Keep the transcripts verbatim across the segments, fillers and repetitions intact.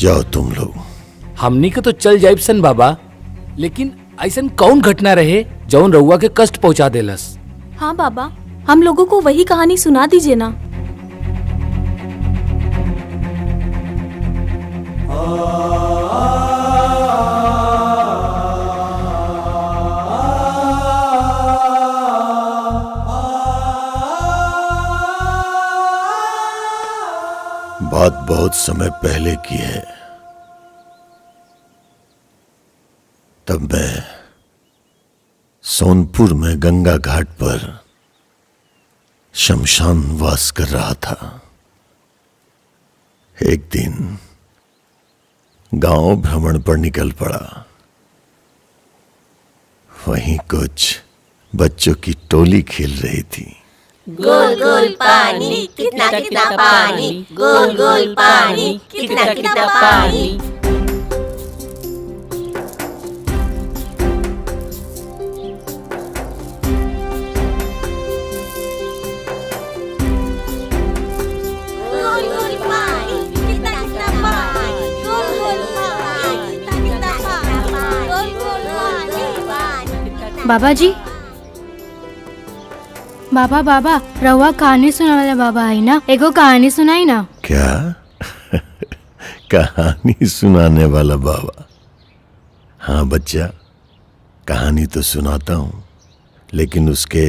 जाओ तुम लोग। हमनी के तो चल जाइबसन बाबा, लेकिन ऐसा कौन घटना रहे जौन रउआ के कष्ट पहुँचा देलस। हाँ बाबा, हम लोगों को वही कहानी सुना दीजिए ना। बात बहुत समय पहले की है, तब मैं सोनपुर में गंगा घाट पर शमशान वास कर रहा था। एक दिन गांव भ्रमण पर निकल पड़ा। वहीं कुछ बच्चों की टोली खेल रही थी। गोल गोल पानी कितना कितना पानी, गोल गोल पानी कितना कितना पानी। बाबा जी, बाबा बाबा, रउआ कहानी सुनावे बाबा है ना, एगो कहानी सुनाई ना। क्या कहानी सुनाने वाला बाबा? हाँ बच्चा, कहानी तो सुनाता हूँ, लेकिन उसके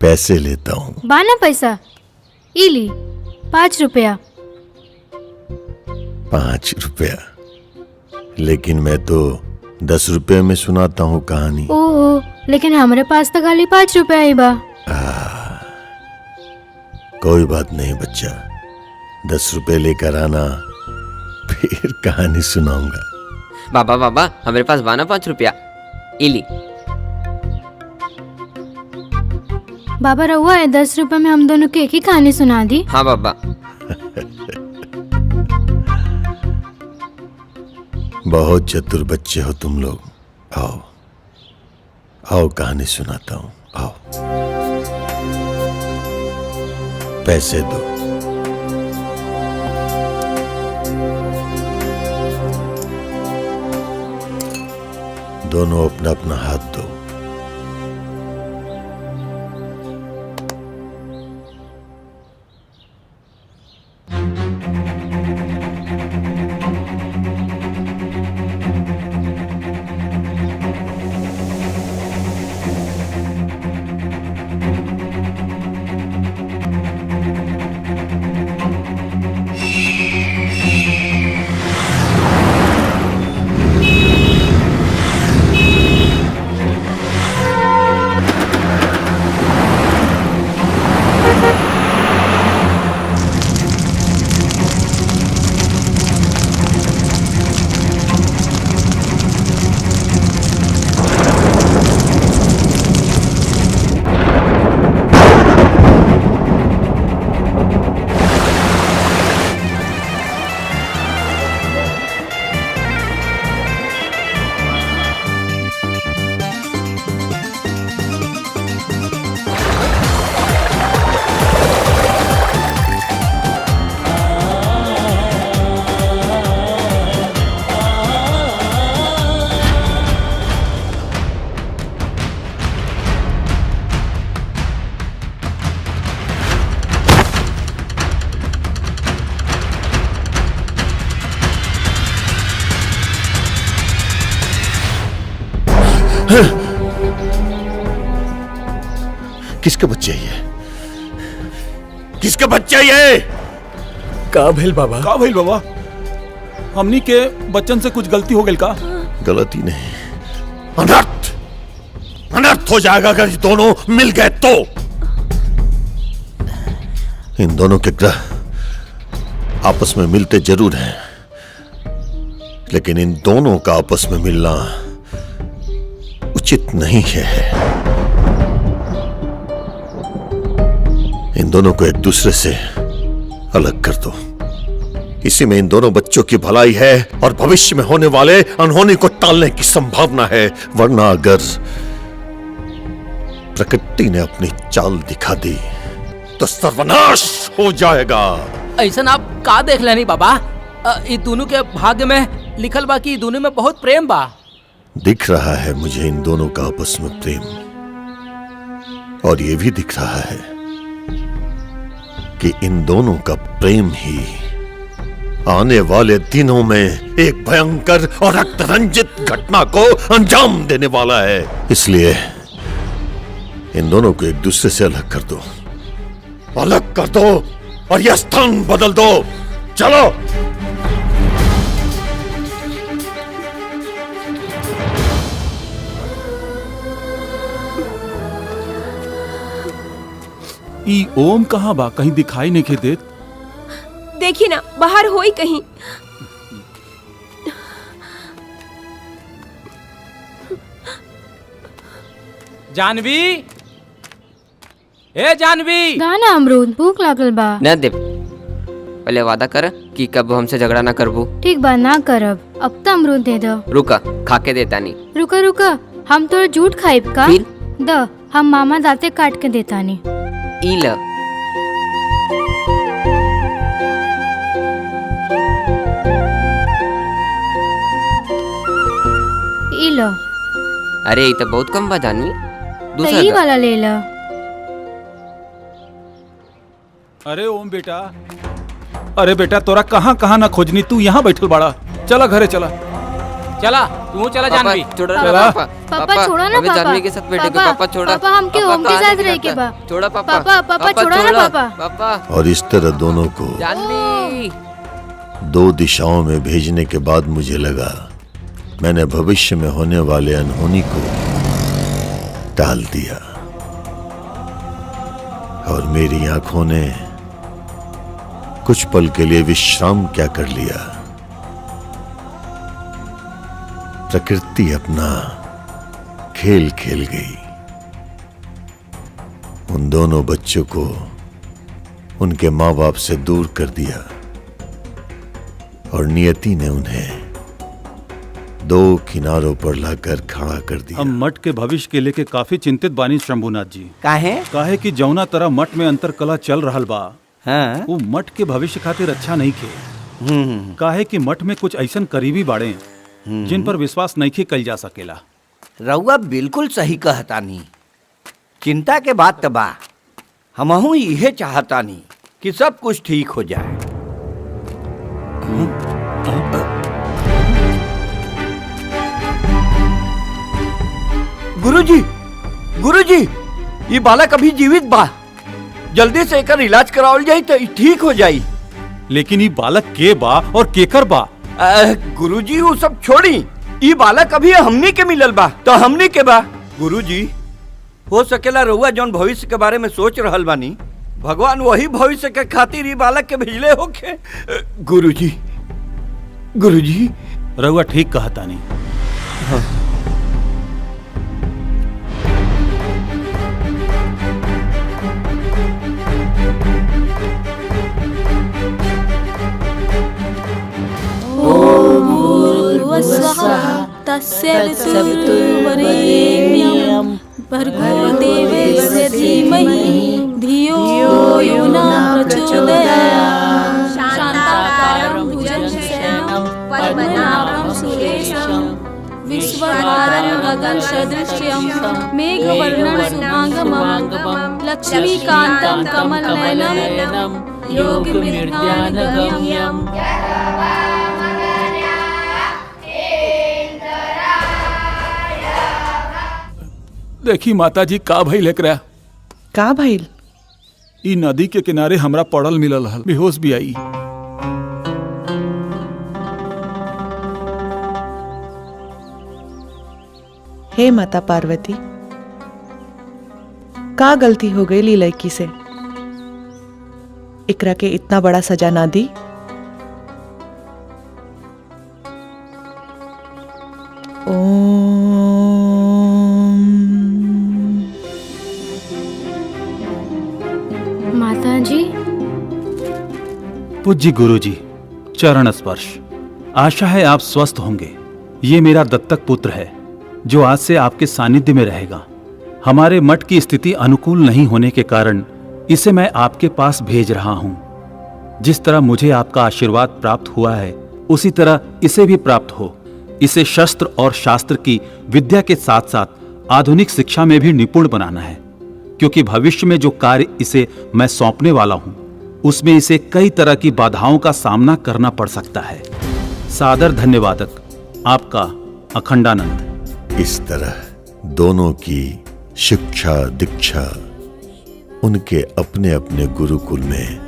पैसे लेता हूँ। बाना पैसा, इली पाँच रुपया। पाँच रुपया, लेकिन मैं तो दस रुपये में सुनाता हूँ कहानी। ओहो, लेकिन हमारे पास तो खाली पाँच रुपया ही बा। आ, कोई बात नहीं बच्चा, दस रुपए लेकर आना, फिर कहानी सुनाऊंगा। बाबा बाबा, हमारे पास बाना पाँच रुपया, इली। बाबा रहुआ है, दस रुपए में हम दोनों की एक ही कहानी सुना दी। हाँ बाबा। बहुत चतुर बच्चे हो तुम लोग। आओ आओ, कहानी सुनाता हूँ, आओ। पैसे दो। दोनों अपना अपना हाथ दो। किसके बच्चे ये? किसके बच्चे ये? का भेल बाबा? का भेल बाबा? हमनी के बच्चन से कुछ गलती हो गई का? गलती नहीं, अनर्थ अनर्थ हो जाएगा अगर दोनों मिल गए तो। इन दोनों के ग्रह आपस में मिलते जरूर हैं, लेकिन इन दोनों का आपस में मिलना उचित नहीं है। इन दोनों को एक दूसरे से अलग कर दो। इसी में इन दोनों बच्चों की भलाई है और भविष्य में होने वाले अनहोनी को टालने की संभावना है। वरना अगर प्रकृति ने अपनी चाल दिखा दी तो सर्वनाश हो जाएगा। ऐसा आप का देख लेनी बाबा, ये दोनों के भाग्य में लिखल बा कि दोनों में बहुत प्रेम बा। दिख रहा है मुझे इन दोनों का आपस में प्रेम, और ये भी दिख रहा है कि इन दोनों का प्रेम ही आने वाले दिनों में एक भयंकर और रक्तरंजित घटना को अंजाम देने वाला है। इसलिए इन दोनों को एक दूसरे से अलग कर दो, अलग कर दो और यह स्थान बदल दो। चलो। ई ओम कहाँ बा? कहीं दिखाई नहीं के देत। देखी ना बाहर होई कहीं। जानवी, ए जानवी। गाना अमरूद, भूख लागल बा। ना दे, पहले वादा कर कि कब हमसे झगड़ा ना करबू। ठीक बा, ना करब। अब तो अमरूद दे दो। रुका, खा के देता नहीं। रुका रुका, हम थोड़ा झूठ खाएब का? द हम मामा दाते काट के देता नहीं। इला इला अरे ये तो बहुत कम बा जानवी, दूसरा ये वाला ले ला। अरे ओम बेटा, अरे बेटा तोरा कहाँ कहाँ ना खोजनी, तू यहाँ बैठल बाड़ा। चला घरे चला, चला तू चला जानवी। चला पापा, छोड़ा ना पापा, जानवी के साथ बेटे को पापा छोड़ा, पापा हम के ओम के साथ रह के बा। छोड़ा पापा, पापा छोड़ा ना पापा। और इस तरह दोनों को जानवी दो दिशाओं में भेजने के बाद मुझे लगा मैंने भविष्य में होने वाले अनहोनी को टाल दिया, और मेरी आंखों ने कुछ पल के लिए विश्राम क्या कर लिया। प्रकृति अपना खेल खेल गई, उन दोनों बच्चों को उनके माँ बाप से दूर कर दिया, और नियति ने उन्हें दो किनारों पर लाकर खड़ा कर दिया। हम मठ के भविष्य के लेके काफी चिंतित बानी शंभुनाथ जी। काहे? काहे कि जौना तरह मठ में अंतरकला चल रहा बा, हाँ? वो मठ के भविष्य खातिर अच्छा नहीं खे। काहे कि मठ में कुछ ऐसा करीबी बाड़े जिन पर विश्वास नहीं के कल जा सकेला। रउआ बिल्कुल सही कहतानी, चिंता के बात तबा। हमहू यह चाहतानी कि सब कुछ ठीक हो जाए। गुरुजी, गुरुजी, ये बालक अभी जीवित बा, जल्दी से एकर इलाज करावल जाए तो ठीक हो जाए। लेकिन ये बालक के बा और केकर बा? गुरुजी वो सब छोड़ी, ये बालक अभी हमनी के मिलल बा तो हमनी के बा। गुरुजी हो सकेला रउआ जौन भविष्य के बारे में सोच रहल बानी, भगवान वही भविष्य के खातिर ये बालक के भेजले होके। गुरुजी, गुरुजी रउआ ठीक कहता नहीं। हाँ। लक्ष्मीकांतं कमलनयनं योगिमृद्यानगम्यं। देखी माताजी का भइल एकरा? का भइल? ई नदी के किनारे हमरा पड़ल मिलल हल, बेहोश भी आई। हे माता पार्वती, का गलती हो गई ली लड़की से? एकरा के इतना बड़ा सजा ना दी। पूज्य गुरुजी, चरण स्पर्श। आशा है आप स्वस्थ होंगे। ये मेरा दत्तक पुत्र है जो आज से आपके सानिध्य में रहेगा। हमारे मठ की स्थिति अनुकूल नहीं होने के कारण इसे मैं आपके पास भेज रहा हूँ। जिस तरह मुझे आपका आशीर्वाद प्राप्त हुआ है उसी तरह इसे भी प्राप्त हो। इसे शस्त्र और शास्त्र की विद्या के साथ साथ आधुनिक शिक्षा में भी निपुण बनाना है, क्योंकि भविष्य में जो कार्य इसे मैं सौंपने वाला हूँ उसमें इसे कई तरह की बाधाओं का सामना करना पड़ सकता है। सादर धन्यवादक, आपका अखंडानंद। इस तरह दोनों की शिक्षा दीक्षा उनके अपने अपने गुरुकुल में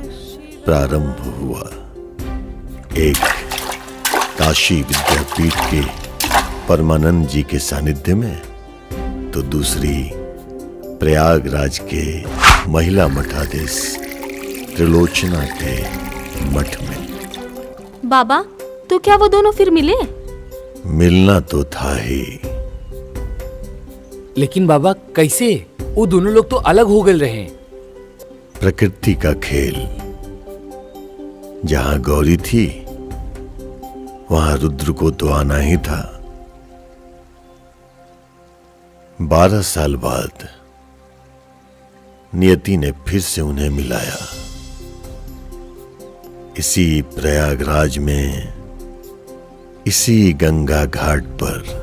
प्रारंभ हुआ। एक काशी विद्यापीठ के परमानंद जी के सानिध्य में तो दूसरी प्रयागराज के महिला मठाधीश त्रिलोचना के मठ में। बाबा, तो क्या वो दोनों फिर मिले? मिलना तो था ही, लेकिन बाबा कैसे? वो दोनों लोग तो अलग हो गए रहे। प्रकृति का खेल, जहां गौरी थी वहां रुद्र को तो आना ही था। बारह साल बाद नियति ने फिर से उन्हें मिलाया। इसी प्रयागराज में, इसी गंगा घाट पर।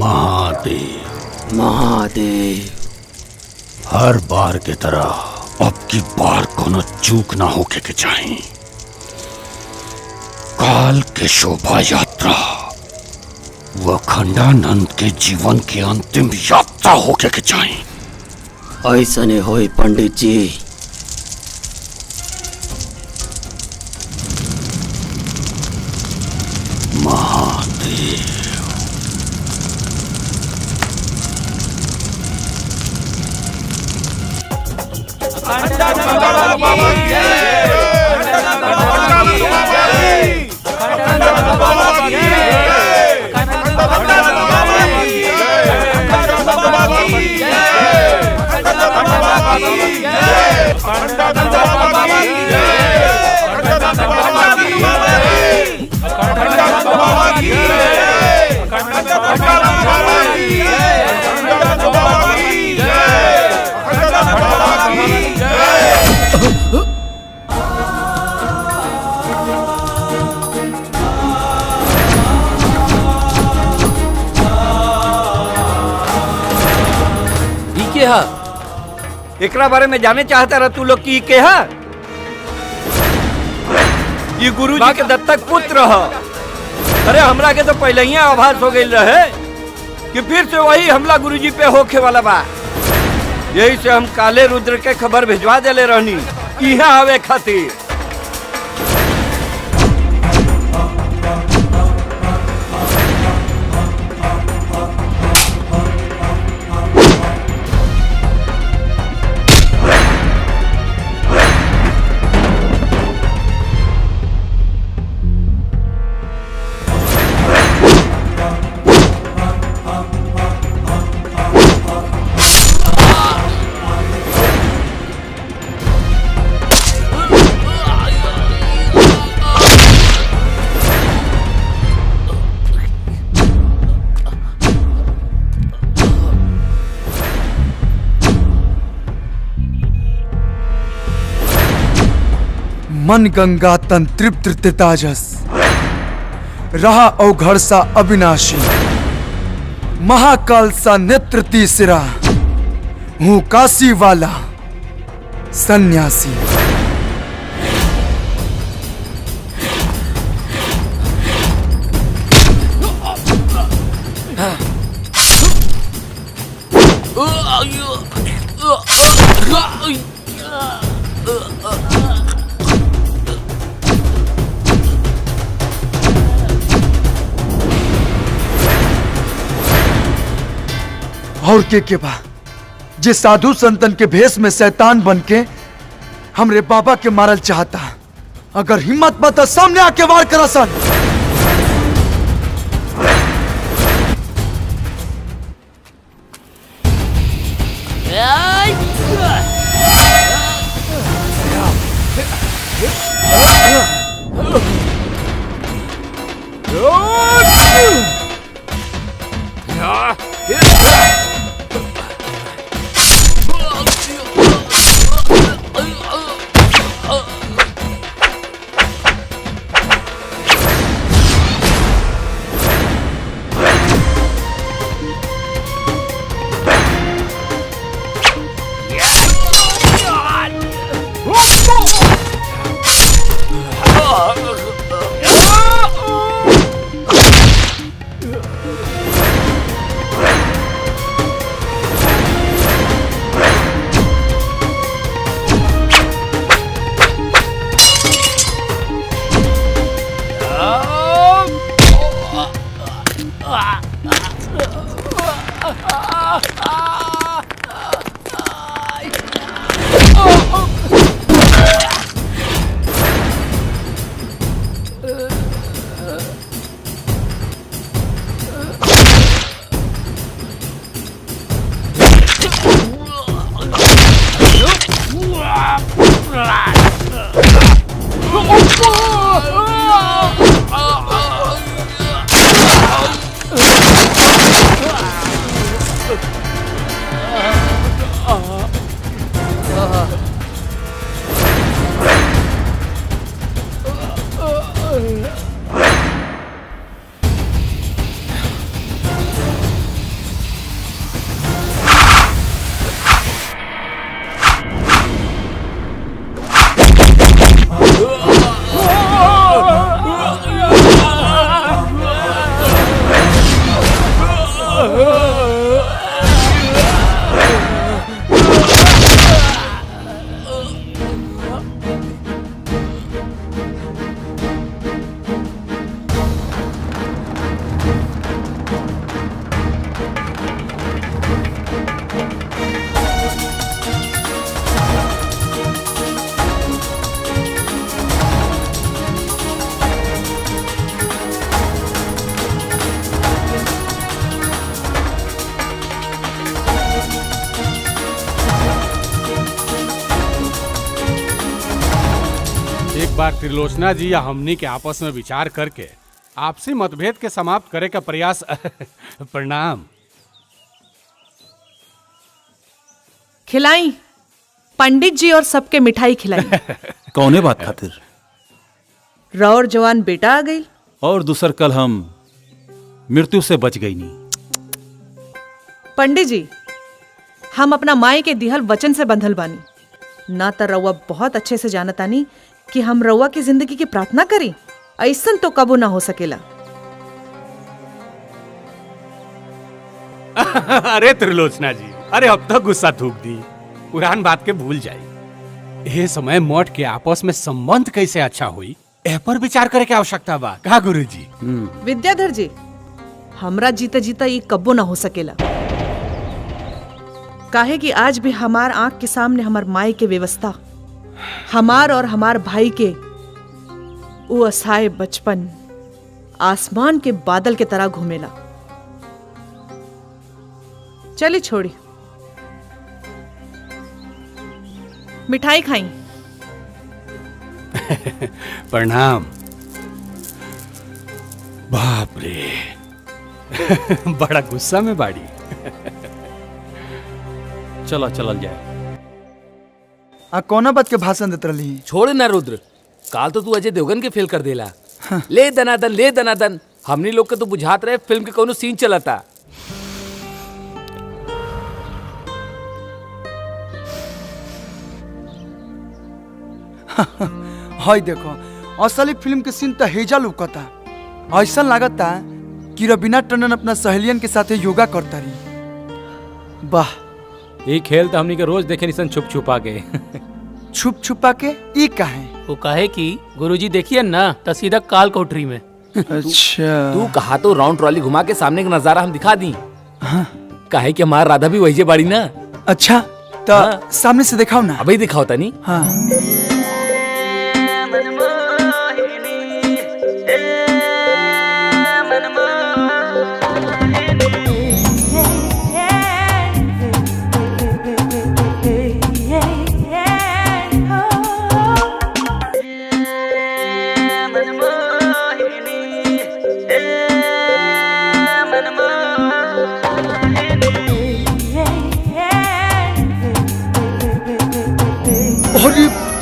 महादेव महादेव, हर बार की तरह अब की बार कोनो चूक ना होके के चाहे। काल के शोभा यात्रा व अखंडानंद के जीवन के अंतिम यात्रा होके के चाहे। ऐसा नहीं होए पंडित जी। महादेव, एकरा बारे में जाने चाहता रहा तू लोग की के हा? ये गुरु जी के दत्तक पुत्र ह। अरे हमरा के तो पहले ही आभास हो गई रहे कि फिर से वही हमला गुरु जी पे होके वाला बा। यही से हम काले रुद्र के खबर भिजवा देले रहनी यहाँ आवे खातिर। मन गंगा तन तृप्त तिताजस, रहा औघड़ सा अविनाशी, महाकाल सा नेत्र तीसरा, हूँ काशी वाला सन्यासी। और के के बा जे साधु संतन के भेष में शैतान बनके हमरे बाबा के मारल चाहता, अगर हिम्मत बा तो सामने आके वार करा सन। बार त्रिलोचना जी या हमनी के आपस में विचार करके आपसी मतभेद के समाप्त करे का प्रयास। प्रणाम। खिलाई पंडित जी और सबके मिठाई खिलाई। कौने बात खातिर? रावर जवान बेटा आ गई और दूसर कल हम मृत्यु से बच गई नहीं। पंडित जी हम अपना माए के दिहल वचन से बंधल बानी, ना तो रउआ बहुत अच्छे से जानता नहीं कि हम रउआ की जिंदगी की प्रार्थना करी, ऐसन तो कबो ना हो सकेला। अरे त्रिलोचना जी, अरे अब तक गुस्सा थूक दी, पुरान बात के भूल जाई। ये समय मठ के आपस में संबंध कैसे अच्छा हुई, ए पर विचार करे की आवश्यकता बा। कहा गुरु जी? विद्याधर जी, हमरा जीता जीता ये कबो ना हो सकेला, काहे कि आज भी हमार आंख के सामने हमार माई के व्यवस्था, हमार और हमार भाई के वो असाय बचपन आसमान के बादल के तरह घूमेला। चली छोड़ी, मिठाई खाई। प्रणाम। बाप रे, बड़ा गुस्सा में बाड़ी। चला चला जाए। आ कौना बात के भाषण देत रही? छोड़ ना रुद्र, काल तो तू अजय देवगन के फेल कर देला। हाँ। ले दनादन ले दनादन, हमनी लोग के तो बुझात रहे फिल्म के कोनो सीन चलता। हाय देखो, असली फिल्म के सीन तो हेजा लुकता, ऐसा लागता कि रवीना टंडन अपना सहेलियन के साथ योगा करता रही। वाह, ये खेल तो हमनी के रोज देखे निसन छुप छुपा के। छुप छुपा के ये काहे? वो काहे कि गुरुजी देखिए ना तो सीधा काल कोठरी में। अच्छा, तू कहा तो राउंड ट्रॉली घुमा के सामने का नजारा हम दिखा दी। हाँ। काहे कि हमारा राधा भी वही बाड़ी ना। अच्छा तो हाँ। सामने से दिखाओ ना। अभी दिखाओ तनी। हाँ।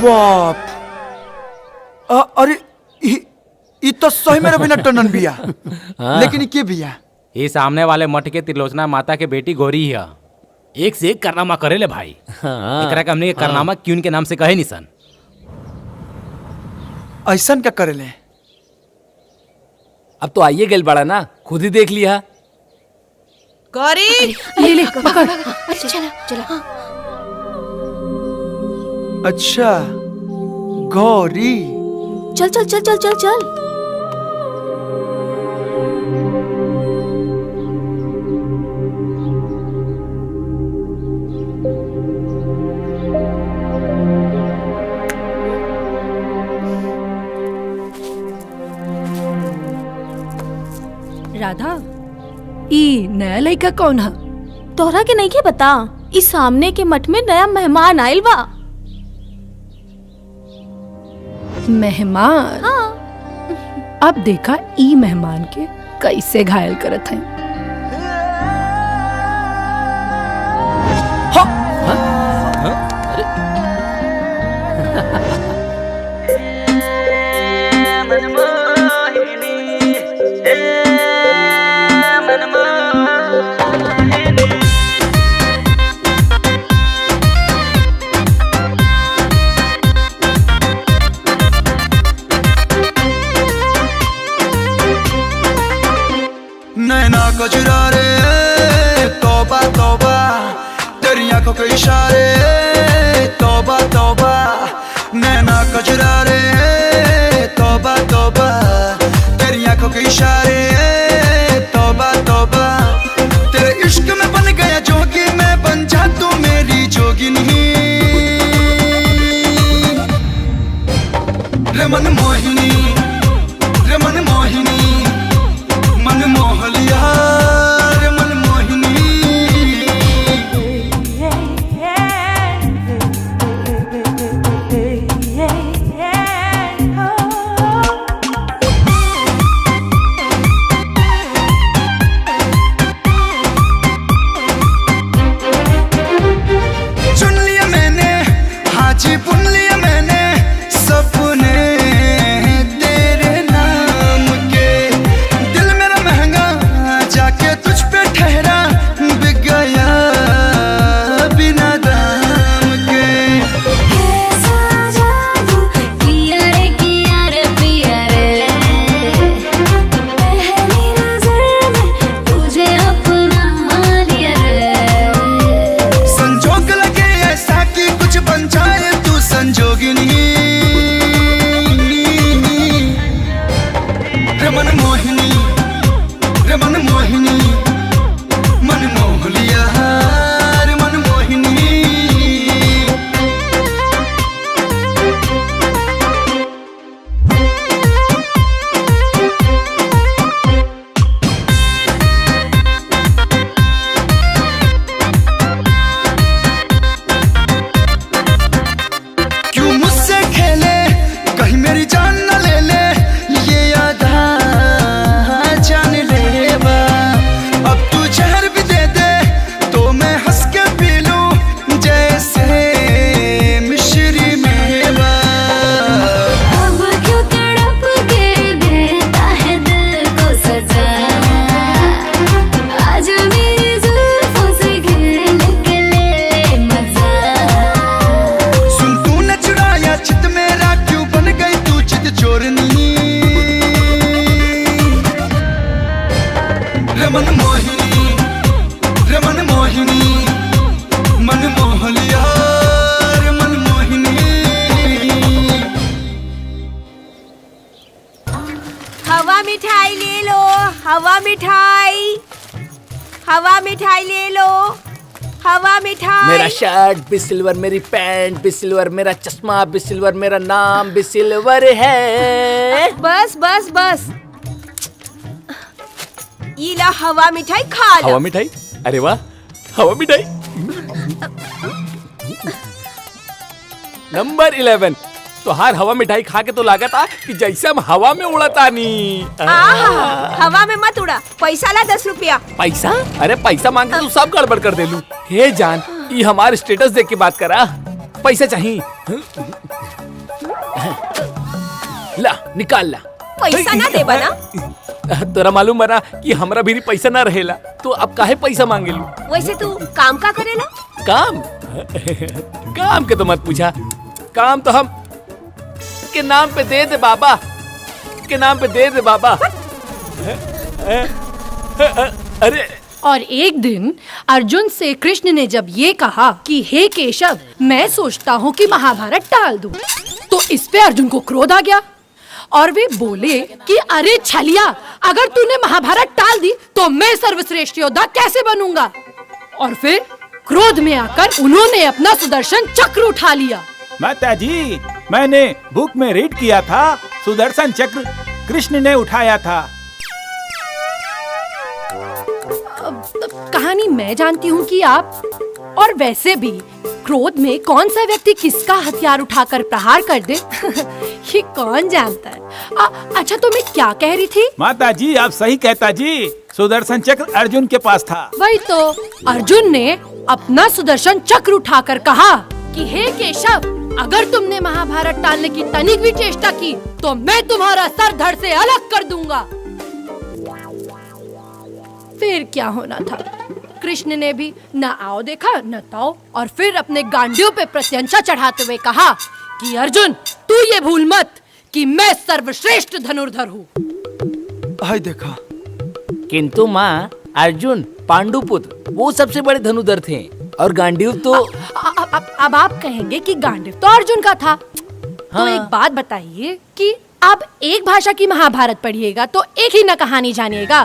बाप, आ, अरे ये तो सही में रवीना टंडन बिया। हाँ। लेकिन के बिया ये सामने वाले मठ के त्रिलोचना माता के बेटी गोरी है, एक से एक करनामा करेले भाई। हाँ। एकरा के हमने करनामा हाँ। क्यून के नाम से कहे निसन। ऐसन का करेले? अब तो आइए गेल बड़ा ना, खुद ही देख लिया। गोरी ले ले पकड़, चला चला। अच्छा गौरी, चल चल चल चल चल चल। राधा, ई नया लड़का कौन है? तोहरा के नहीं के पता, इस सामने के मठ में नया मेहमान आयल बा। मेहमान? हाँ। अब देखा ई मेहमान के कैसे घायल करत हैं। हाँ। हाँ? हाँ? अरे। कचरा रे, तौबा तौबा, तेरी आंखों के इशारे, तौबा तौबा, नैना कचरा रे, तौबा तौबा, तेरी आंखों के इशारे, तौबा तौबा, तेरे इश्क में बन गया जोगी, मैं बन जा तू मेरी जोगिनी। रे मन मोहिनी, रे मन मोहिनी, मन मोहलिया मिठाई, हवा मिठाई ले लो, हवा मिठाई। मेरा शर्ट भी सिल्वर, मेरी पैंट भी सिल्वर, मेरा चश्मा भी सिल्वर, मेरा नाम भी सिल्वर है। बस बस बस, ये ला हवा मिठाई खा लो। हवा मिठाई, अरे वाह, हवा मिठाई। नंबर इलेवन, तोहार हवा मिठाई खा के तो लागत आ कि जैसे हम हवा में उड़ाता नहीं। हवा में मत उड़ा, पैसा ला दस रुपया। पैसा? अरे पैसा मांग के तू सब गड़बड़ कर देलू। हे जान, ये हमारे स्टेटस देख के बात करा, पैसा चाहिए। ला निकाल ला। पैसा ना दे बना। तोरा मालूम बना कि हमरा भी पैसा ना रहेला, तो अब काहे पैसा मांगे लू। वैसे तू काम का करेला? काम काम के तो मत पूछा, काम तो हम के नाम पे दे दे बाबा, के नाम पे दे दे बाबा। अरे, और एक दिन अर्जुन से कृष्ण ने जब ये कहा कि हे केशव, मैं सोचता हूँ कि महाभारत टाल दूं, तो इस पे अर्जुन को क्रोध आ गया और वे बोले कि अरे छलिया, अगर तूने महाभारत टाल दी तो मैं सर्वश्रेष्ठ योद्धा कैसे बनूंगा। और फिर क्रोध में आकर उन्होंने अपना सुदर्शन चक्र उठा लिया। माता जी, मैंने बुक में रीड किया था, सुदर्शन चक्र कृष्ण ने उठाया था। कहानी मैं जानती हूँ कि आप, और वैसे भी क्रोध में कौन सा व्यक्ति किसका हथियार उठाकर प्रहार कर दे ये कौन जानता है। आ, अच्छा तो मैं क्या कह रही थी? माता जी आप सही कहता जी, सुदर्शन चक्र अर्जुन के पास था। वही तो, अर्जुन ने अपना सुदर्शन चक्र उठाकर कहा कि हे केशव, अगर तुमने महाभारत टालने की तनिक भी चेष्टा की तो मैं तुम्हारा सर धड़ से अलग कर दूंगा। फिर क्या होना था, कृष्ण ने भी ना आओ देखा न ताओ, और फिर अपने गांडियों पे प्रत्यंचा चढ़ाते हुए कहा कि अर्जुन, तू ये भूल मत कि मैं सर्वश्रेष्ठ धनुर्धर हूँ। हाय देखा, किंतु माँ, अर्जुन पांडुपुत्र वो सबसे बड़े धनुर्धर थे, और गांडीव तो आ, आ, आ, अब आप कहेंगे कि गांडीव तो अर्जुन का था। हाँ। तो एक बात बताइए कि आप एक भाषा की महाभारत पढ़िएगा तो एक ही ना कहानी जानिएगा,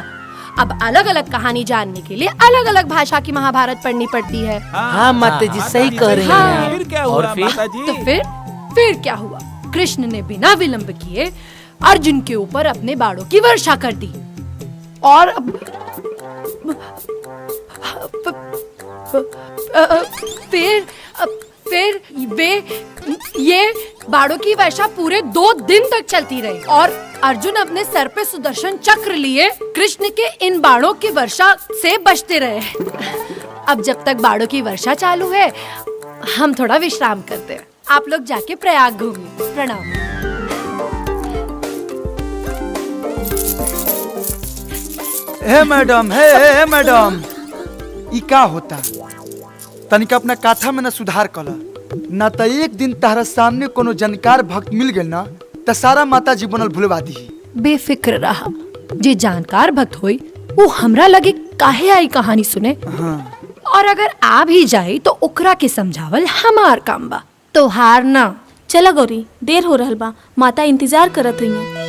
अब अलग अलग कहानी जानने के लिए अलग अलग भाषा की महाभारत पढ़नी पड़ती है। हाँ माता जी सही कह रही हैं। फिर क्या हुआ? और फिर तो फिर फिर क्या हुआ, कृष्ण ने बिना विलम्ब किए अर्जुन के ऊपर अपने बाणों की वर्षा कर दी, और फिर फिर वे ये बाड़ों की वर्षा पूरे दो दिन तक चलती रही, और अर्जुन अपने सर पे सुदर्शन चक्र लिए कृष्ण के इन बाड़ों की वर्षा से बचते रहे। अब जब तक बाड़ों की वर्षा चालू है, हम थोड़ा विश्राम करते हैं। आप लोग जाके प्रयाग घूमिए। प्रणाम। हे मैडम, हे हे मैडम, ई का होता, तनिका अपना काथा में न सुधार कल ना, तो एक दिन तहरा सामने कोनो जानकार भक्त मिल गए ना तो सारा माता जी बनल भूलवा दी। बेफिक्र रहा, जे जानकार भक्त होई वो हमरा लगे काहे आई कहानी सुने। हाँ। और अगर आ भी जाए तो ओकरा के समझावल हमार काम बा, तो हार ना। चला गौरी, देर हो रहल बा, माता इंतजार करत रही।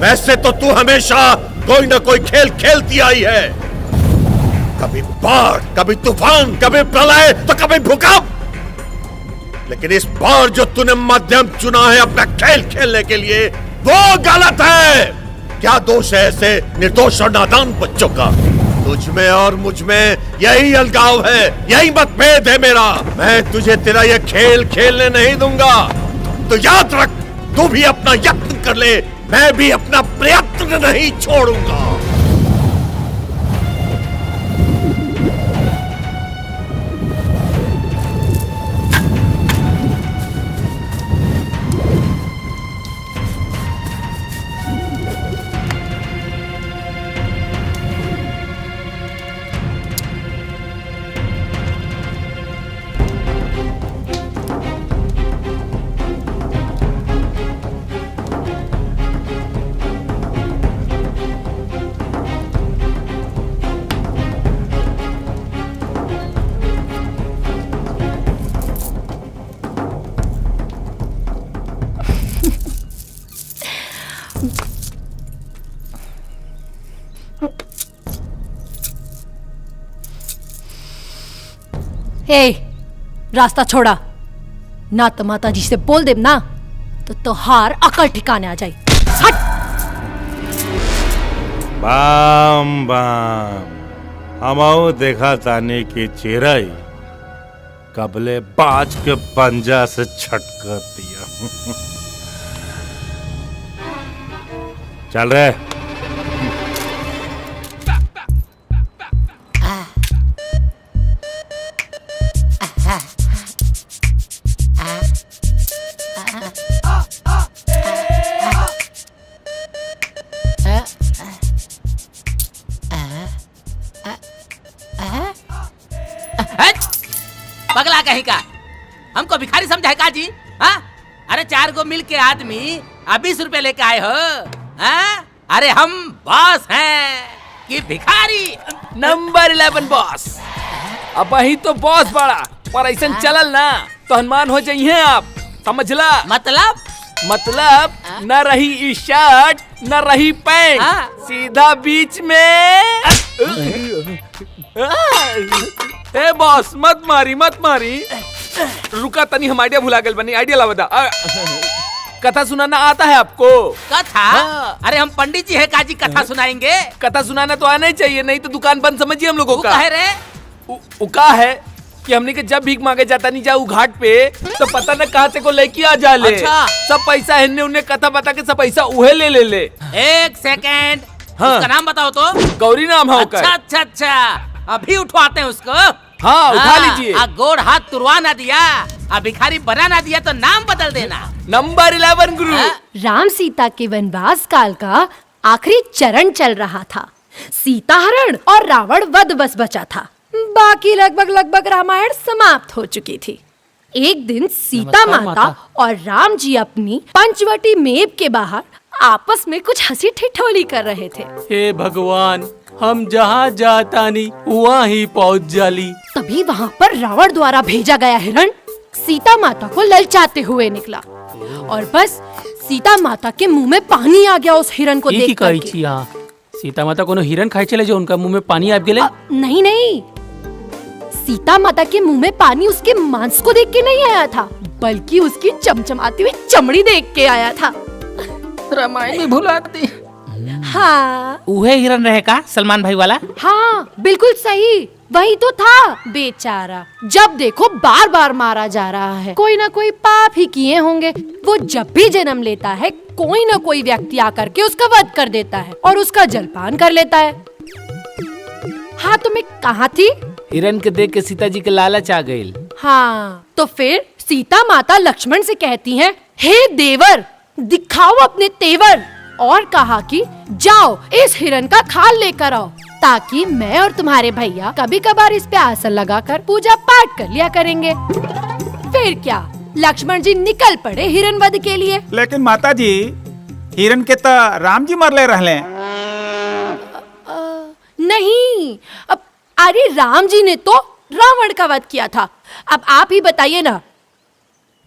वैसे तो तू हमेशा कोई न कोई खेल खेलती आई है, कभी बाढ़, कभी तूफान, कभी प्रलय, तो कभी भूकंप, लेकिन इस बार जो तूने माध्यम चुना है अपना खेल खेलने के लिए, वो गलत है। क्या दोष है ऐसे निर्दोष और नादान बच्चों का? तुझ में और मुझ में यही अलगाव है, यही मतभेद है मेरा। मैं तुझे तेरा यह खेल खेलने नहीं दूंगा। तो याद रख, तू भी अपना यत्न कर ले मैं भी अपना प्रयत्न नहीं छोड़ूंगा। ए, रास्ता छोड़ा ना तो माता जी से बोल दे ना तो तोहार अकल ठिकाने आ जाए। हट। बाम बाम हमाओ देखा ताने की चिराई कबले बाज के पंजा से छटकर दिया। चल रहे पगला कहीं का हमको भिखारी समझा है का जी? हाँ अरे चार गो मिल के आदमी बीस रुपए लेके आए हो। हाँ अरे हम बॉस हैं कि भिखारी? Number eleven boss. अब वही तो बॉस बड़ा पर ऐसा चलल ना तो हनुमान हो जाइए आप समझला। मतलब मतलब न रही शर्ट न रही पैंट। हाँ? सीधा बीच में। ए बॉस मत मारी मत मारी रुका तनी हम आइडिया भुला गए बनी। आइडिया लावा दा। कथा सुनाना आता है आपको? कथा? हाँ। अरे हम पंडित जी है काजी कथा सुनाएंगे। कथा सुनाना तो आना ही चाहिए नहीं तो दुकान बंद समझिए हम लोगों का। उका है रे? उ, उका है कि हमने के जब भीख मांगे जाता नहीं जाऊ घाट पे तो पता न कहाँ से को लेके आ जा ले। अच्छा। सब पैसा इन्हें उन्हें कथा बता के सब पैसा उहे ले ले ले। एक सेकेंड। हाँ। उसका नाम बताओ तो। गौरी नाम है। अच्छा अच्छा अच्छा अभी उठवाते हैं उसको। हाँ उठा लीजिए। आ गोड़ हाथ तुरवा ना दिया आ भिखारी बना ना दिया तो नाम बदल देना। नंबर इलेवन गुरु। राम सीता के वनवास काल का आखिरी चरण चल रहा था। सीता हरण और रावण वध बस बचा था। बाकी लगभग लगभग रामायण समाप्त हो चुकी थी। एक दिन सीता माता और राम जी अपनी पंचवटी मेव के बाहर आपस में कुछ हंसी ठिठोली कर रहे थे। हे भगवान हम जहाँ जाता नहीं वहाँ ही पहुँच जाली। तभी वहाँ पर रावण द्वारा भेजा गया हिरण सीता माता को ललचाते हुए निकला और बस सीता माता के मुंह में पानी आ गया उस हिरण को देख कर के। सीता माता कोनो हिरण खाए चले जो उनका मुंह में पानी आ गया? नहीं नहीं सीता माता के मुंह में पानी उसके मांस को देख के नहीं आया था बल्कि उसकी चमचमाती हुई चमड़ी देख के आया था। रामायण में भुलाती। हाँ वह हिरण रहे का सलमान भाई वाला? हाँ बिल्कुल सही वही तो था। बेचारा जब देखो बार बार मारा जा रहा है। कोई ना कोई पाप ही किए होंगे। वो जब भी जन्म लेता है कोई ना कोई व्यक्ति आकर के उसका वध कर देता है और उसका जलपान कर लेता है। हाँ तो मैं कहाँ थी? हिरण के देख के सीता जी के लालच आ गई। हाँ तो फिर सीता माता लक्ष्मण से कहती है हे देवर दिखाओ अपने तेवर और कहा कि जाओ इस हिरण का खाल लेकर आओ ताकि मैं और तुम्हारे भैया कभी कभार इस पे आसन लगाकर पूजा पाठ कर लिया करेंगे। फिर क्या लक्ष्मण जी निकल पड़े हिरण वध के लिए। लेकिन माता जी हिरण के तो राम जी मरले रहले। नहीं अब अरे राम जी ने तो रावण का वध किया था। अब आप ही बताइए ना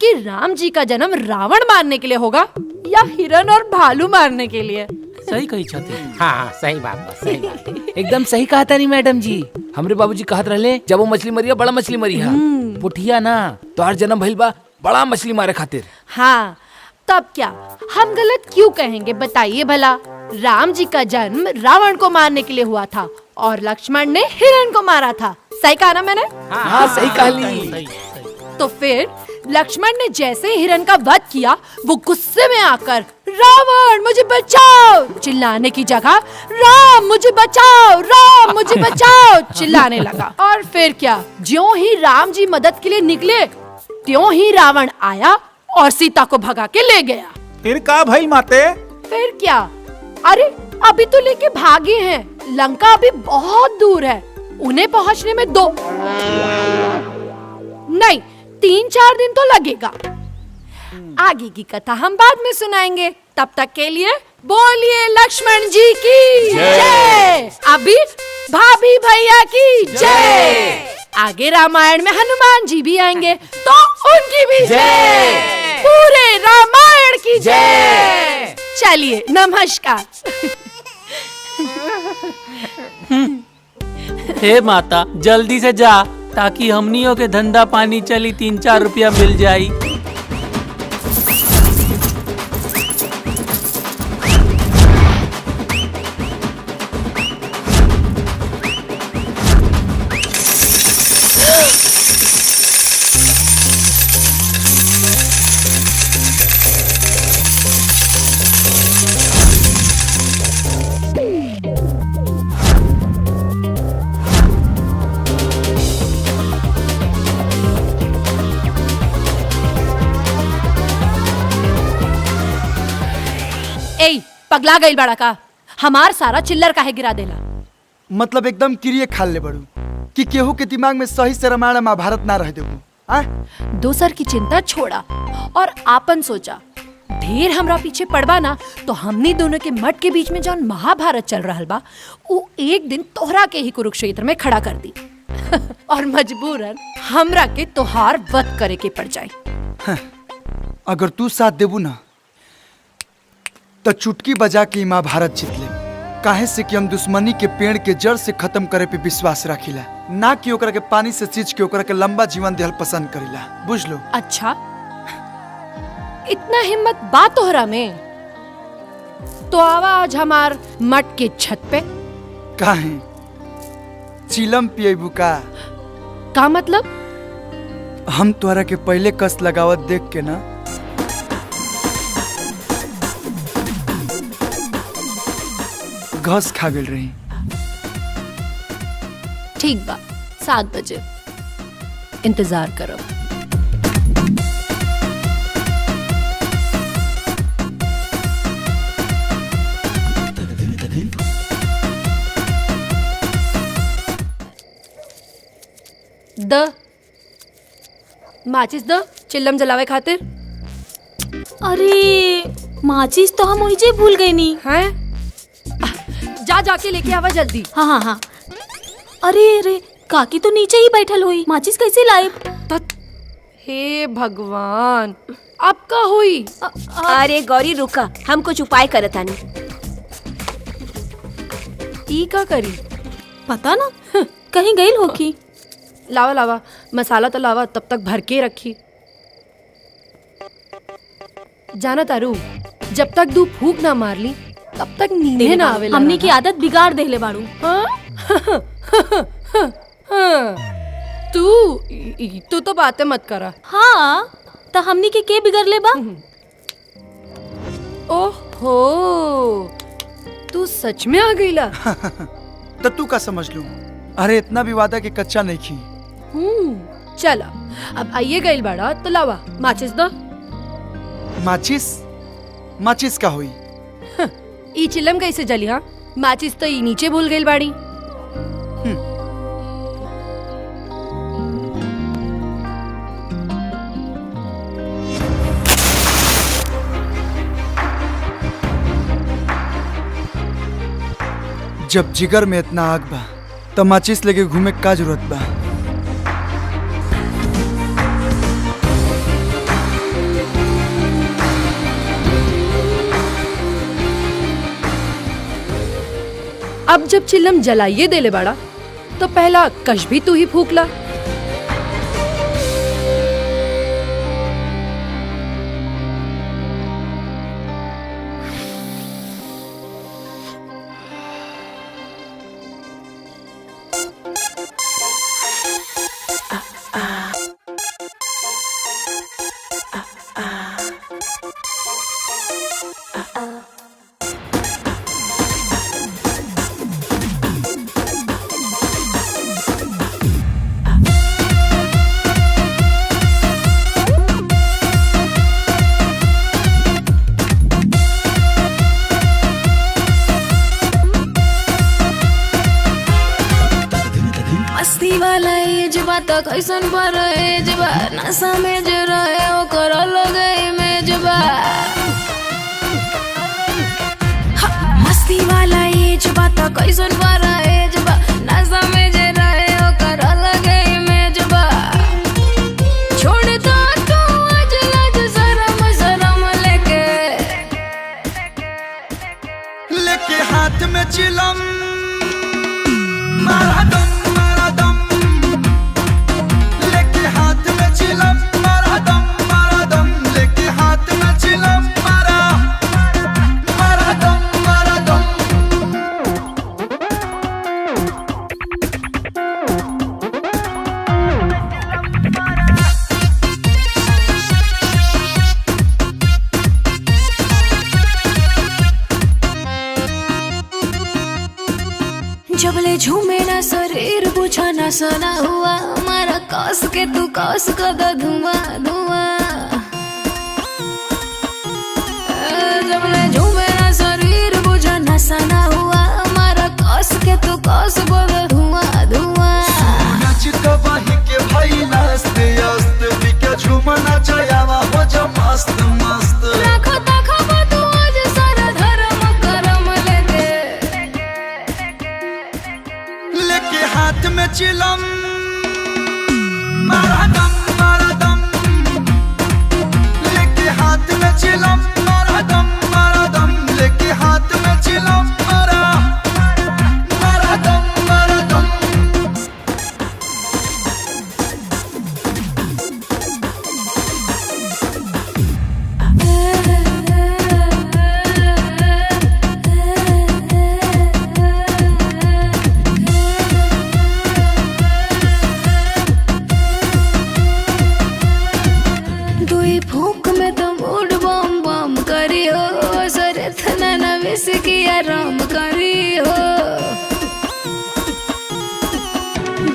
कि राम जी का जन्म रावण मारने के लिए होगा या हिरण और भालू मारने के लिए? सही कही छथी। हाँ सही बात सही बात एकदम सही कहा था। नहीं मैडम जी हमरे बाबूजी कहत रहले जब वो मछली मरिया बड़ा मछली मरिया पुठिया ना तो हर जन्म भइल बा बड़ा मछली मारे खातिर। हाँ तब क्या हम गलत क्यों कहेंगे बताइए भला। राम जी का जन्म रावण को मारने के लिए हुआ था और लक्ष्मण ने हिरण को मारा था। सही कहा ना मैंने? हाँ, हाँ, सही कहा। तो फिर लक्ष्मण ने जैसे ही हिरण का वध किया, वो गुस्से में आकर रावण मुझे बचाओ चिल्लाने की जगह राम मुझे बचाओ राम मुझे बचाओ चिल्लाने लगा। और फिर क्या, ज्यों ही राम जी मदद के लिए निकले, त्यों ही रावण आया और सीता को भगा के ले गया। फिर क्या भाई माते? फिर क्या, अरे अभी तो लेके भागे हैं, लंका अभी बहुत दूर है, उन्हें पहुंचने में दो नहीं तीन चार दिन तो लगेगा। आगे की कथा हम बाद में सुनाएंगे, तब तक के लिए बोलिए लक्ष्मण जी की जय, अभी भाभी भैया की जय। आगे रामायण में हनुमान जी भी आएंगे तो उनकी भी जय, पूरे रामायण की जय। चलिए नमस्कार। हे माता जल्दी से जा ताकि हमनियों के धंधा पानी चली तीन चार रुपया मिल जाए। पगला गई बड़ा का, हमार सारा चिल्लर काहे गिरा देला? मतलब एकदम किरिये खाल ले बड़ू कि केहू के दिमाग में सही से रामायण महाभारत ना रह देबू। दोसर की चिंता छोड़ा और आपन सोचा, ढेर हमरा पीछे पड़वा ना तो हमनी दोनों के मठ के बीच में जौन महाभारत चल रहा बा वो एक दिन तोहरा के ही कुरुक्षेत्र में खड़ा कर दी और मजबूरन हमरा के तोहार वध करे के पड़ जाये। अगर तू साथ देबू ना तो चुटकी बजा के महाभारत जीत ले, काहे से कि हम दुश्मनी के पेड़ के जड़ से खत्म करे पे विश्वास रखिला, ना कि ओकरा के पानी से सींच के ओकरा के लंबा जीवन देहल पसंद करिला, बुझ लो। अच्छा इतना हिम्मत बा तोहरा में तो आवा आज हमार मठ के छत पे। काहे चिलम पिएबू का? का मतलब? हम तोहरा के पहले कस लगावत देख के ना घास खा गई रही। ठीक बा, सात बजे इंतजार करो। द माचिस द चिल्लम जलावे खातिर। अरे माचिस तो हम वही भूल गए नी है, जा जाके लेके आवा जल्दी। हाँ हाँ हाँ। अरे अरे काकी तो नीचे ही बैठल हुई, माचिस कैसे लाए? हे भगवान अब का हुई। अ, अरे गौरी रुका, हम कुछ उपाय करता नहीं। ई का करी पता ना, कहीं गई होगी। लावा लावा मसाला तो लावा, तब तक भर के रखी। जाना तारू जब तक तू फूक ना मार ली तब तक नींद ना आवे। हमने की आदत बिगाड़ देले बारू। हाँ? हाँ, हाँ, हाँ, हाँ। तू तू तो बातें मत करा। हाँ तो हमने के के बिगड़ले बा? ओहो तू सच में आ गईला। हाँ, हाँ, हाँ। तो तू का समझ लू, अरे इतना भी वादा के कच्चा नहीं खी। हम्म चला अब आइए गईल बाड़ा तो लावा माचिस दो। माचिस माचिस का हुई? हाँ। ई चिलम कैसे जली? हाँ माचिस तो ई नीचे भूल गई बाड़ी। जब जिगर में इतना आग बा तो माचिस लेके घूमे का जरूरत बा? अब जब चिल्लम जलाइए देले बाड़ा तो पहला कश भी तू ही फूकला। वाला ये जबा तो कैसन पर रहे जबा ना समझ रहे वो करो लगे में जबा मस्ती वाला ये जबा तो कैसन पर रहे जबा ना समझ रहे वो करो लगे में जबा छोड़ दो तो आज लाज शरम शरम लेके लेके हाथ में चिलम मारा दम जबले झूमे ना शरीर बुझा ना सना हुआ हमारा कास के तू कास का धुआं धुआं जबले झूमे ना शरीर बुझा ना सना हुआ हमारा कास के तू कास का धुआं धुआं नाच तो बाही के भाई नाचते आस्ते भी क्या झूमा ना चायावा हो जा मस्त मस्त लाखों ताखों तू आज सारा धर्म करम लेते लेके हाथ में चिलम मारा दम मारा दम लेके हाथ में चिलम मारा दम मारा दम लेके हाथ में चिलम मारा मारा दम मारा दम भूख में तो मूड बम बम करी हो जरूरत ना नवेश की आराम करी हो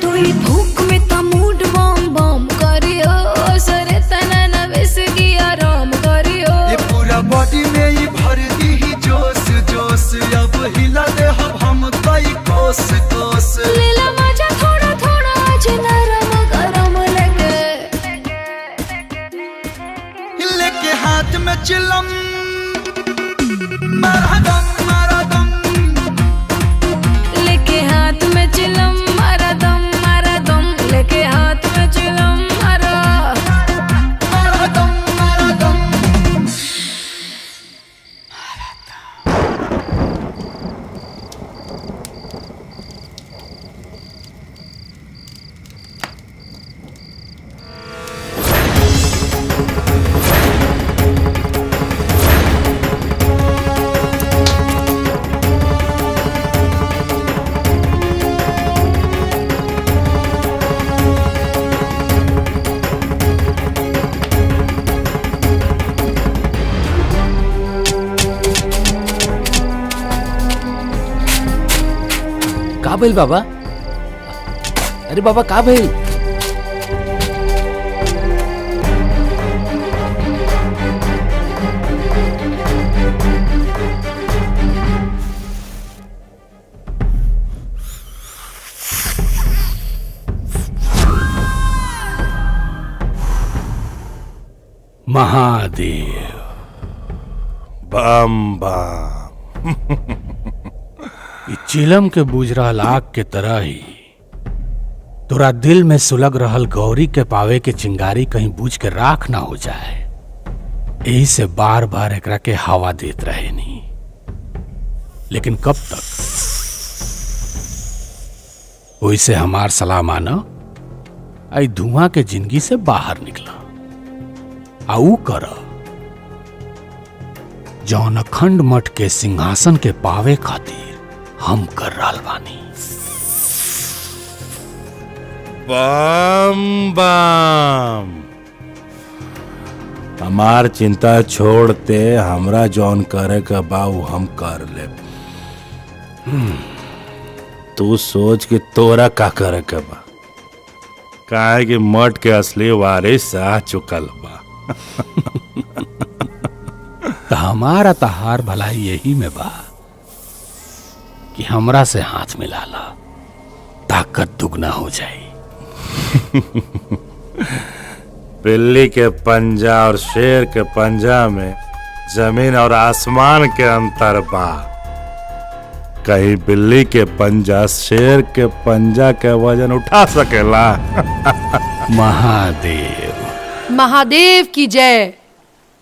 दुई भूख में तो मूड बम बम करी हो जरूरत ना नवेश की आराम करी हो ये पूरा बॉडी में ही भर दी ही जोश जोश अब हिला दे हम कई कोस कोस लीला मजा थोड़ा थोड़ा आज नरम गरम लगे लेके हाथ में चिलम मारा दम मारा दम लेके हाथ में चिलम मारा दम मारा दम लेके हाथ में चिलम मारा मारा दम मारा दम मारा का भइल बाबा अरे बाबा का भइल महादेव बम बम चिलम के बुझ रहल आग के तरह ही तोरा दिल में सुलग रहल गौरी के पावे के चिंगारी कहीं बुझ के राख ना हो जाए यही से बार बार एकरा के हवा देत रहे नहीं लेकिन कब तक वैसे हमार सलाह माना आई धुआं के जिंदगी से बाहर निकला आऊ करा जौन अखंड मठ के सिंहासन के पावे खातिर हम कर राल बानी बम बम हमार चिंता छोड़ते हमरा जौन करे का बाऊ हम कर ले तू सोच के तोरा का करे का बा काहे कि मठ के असली वारिस आ चुकल बा तो हमारा तहार भलाई यही में बा कि हमरा से हाथ मिला ला ताकत दुगना हो जाए। बिल्ली के पंजा और शेर के पंजा में जमीन और आसमान के अंतर बा। कहीं बिल्ली के पंजा शेर के पंजा के वजन उठा सकेला। महादेव महादेव की जय।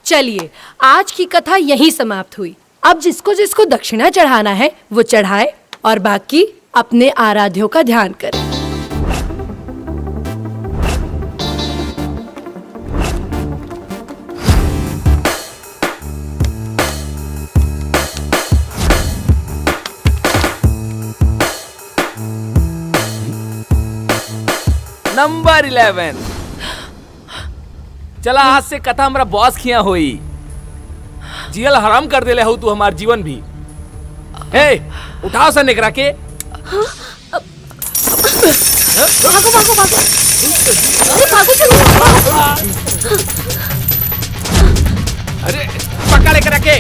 चलिए आज की कथा यहीं समाप्त हुई। अब जिसको जिसको दक्षिणा चढ़ाना है वो चढ़ाए और बाकी अपने आराध्यों का ध्यान करें। Number eleven. चला आज से कथा हमरा बॉस खिया होई। जियल हराम कर देले हो तू हमार जीवन भी। हे उठाओ सा निकरा के। भागो भागो भागो। अरे भागो चलो। अरे पक्का लेकर के।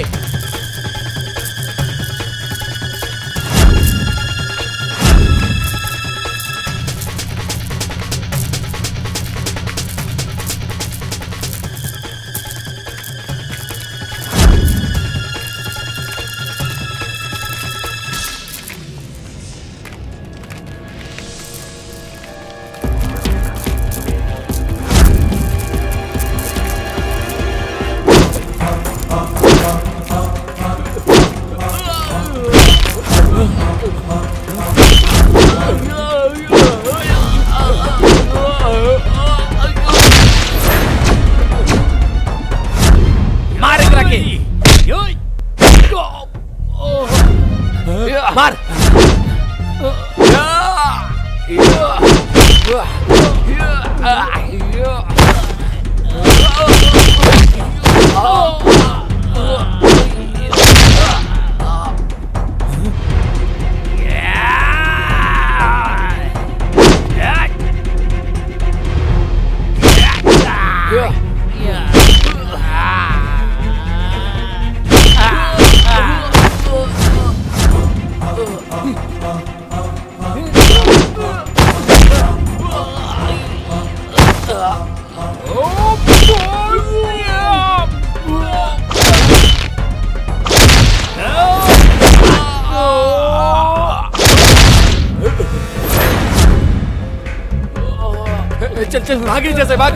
भागे जैसे भाग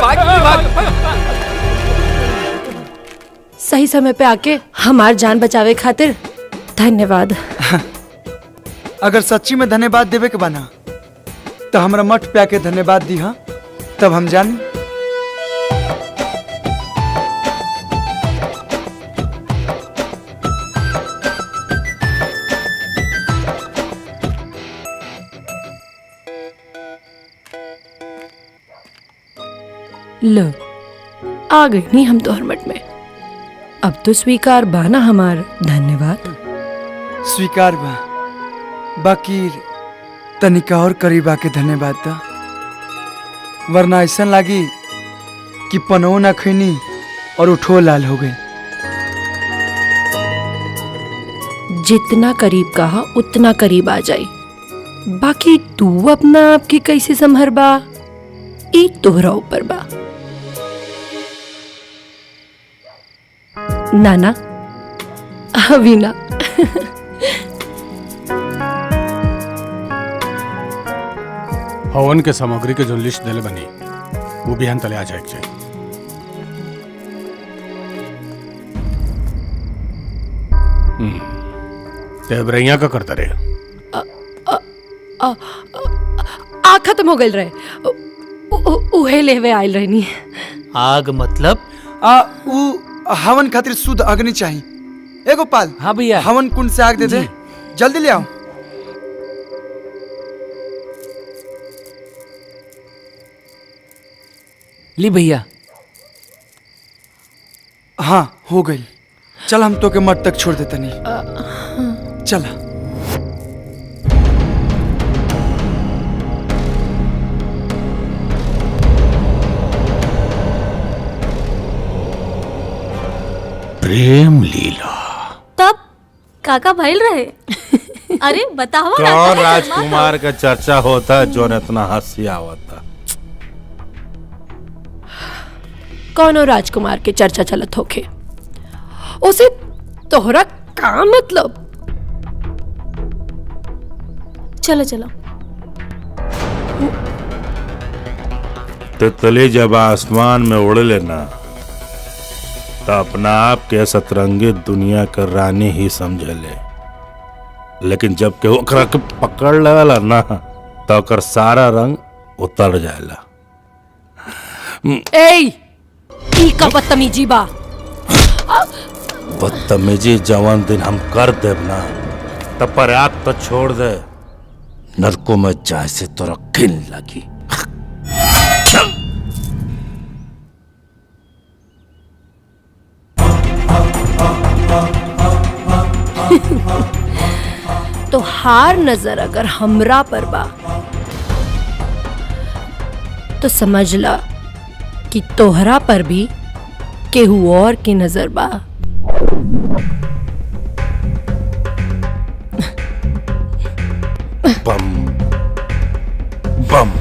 भाग भाग। सही समय पे आके हमार जान बचावे खातिर धन्यवाद। अगर सच्ची में धन्यवाद देवे के बना तो हमरा मठ पे आके धन्यवाद दी। हाँ तब हम जान। लो आ गई नहीं हम तो हरमट में। अब तो स्वीकार बाना हमार धन्यवाद। स्वीकार बा बाकी तनिका और करीब आके धन्यवाद दा। वरना ऐसा लगी कि पनौ ना खैनी और उठो लाल हो गई। जितना करीब कहा उतना करीब आ जाई। बाकी तू अपना आप की कैसे संभर बा। एक तोहरा ऊपर बा। नाना अविना हवन के सामग्री के जो लिस्ट देले बनी वो बिहान तले आ जाएक चाहिए। तेबरैया का करता रहे। आ खत्म हो गई रहे। उहे लेवे आयल रहनी। आग मतलब आ उ हवन खातिर शुद्ध अग्नि चाहिए। ए गोपाल। हाँ भैया हवन कुंड से आग दे दे जल्दी ले आओ। ली भैया। हाँ हो गई। चल हम तो के मठ तक छोड़ देते नहीं। चला प्रेम लीला तब काका भाईल रहे। अरे बताओ कौन राजकुमार का चर्चा होता है जो इतना हास्या होता। कौन राजकुमार के चर्चा चलत होके, उसे तोहरा का मतलब। चलो चलो तितली जब आसमान में उड़ लेना तो अपना आप के सतरंगी दुनिया का रानी ही समझ ले, लेकिन जब के ओकरा के पकड़ लेला ना तो ओकर सारा रंग उतर जाला। एई ई का बदतमीजी बा, बदतमीजी जवान दिन हम कर देब ना तब पर आप तो छोड़ दे, नरकों में जाए से तोरा घिन लगी। तो हार नजर अगर हमरा पर बा तो समझ ला कि तोहरा पर भी केहू और की नजर बा। बम बम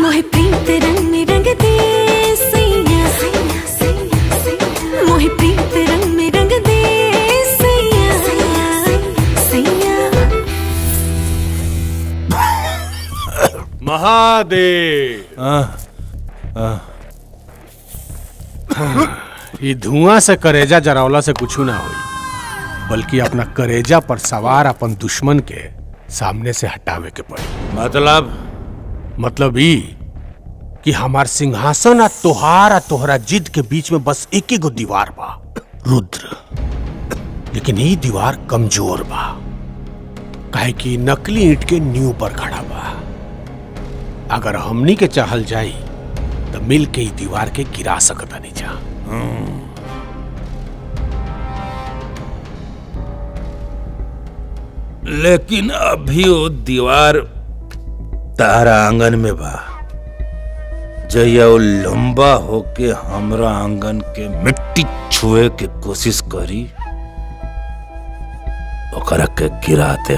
मोहे प्रीत महादेव। ये धुआं से करेजा जरावला से कुछ ना हुई, बल्कि अपना करेजा पर सवार अपन दुश्मन के सामने से हटावे के पड़ी। मतलब मतलब ई कि हमार सिंहासन आ तोहार आ तोहरा जिद के बीच में बस एक ही गो दीवार बा, रुद्र। लेकिन ये दीवार कमजोर बा, काहे कि नकली ईंट के नींव पर खड़ा बा। अगर हमनी के चाहल जाई तो मिल के ही दीवार के गिरा सकता नहीं जा। लेकिन अभी वो दीवार तारा आंगन में बा, जया वो लंबा होके हमरा आंगन के मिट्टी छुए के कोशिश करी के गिराते।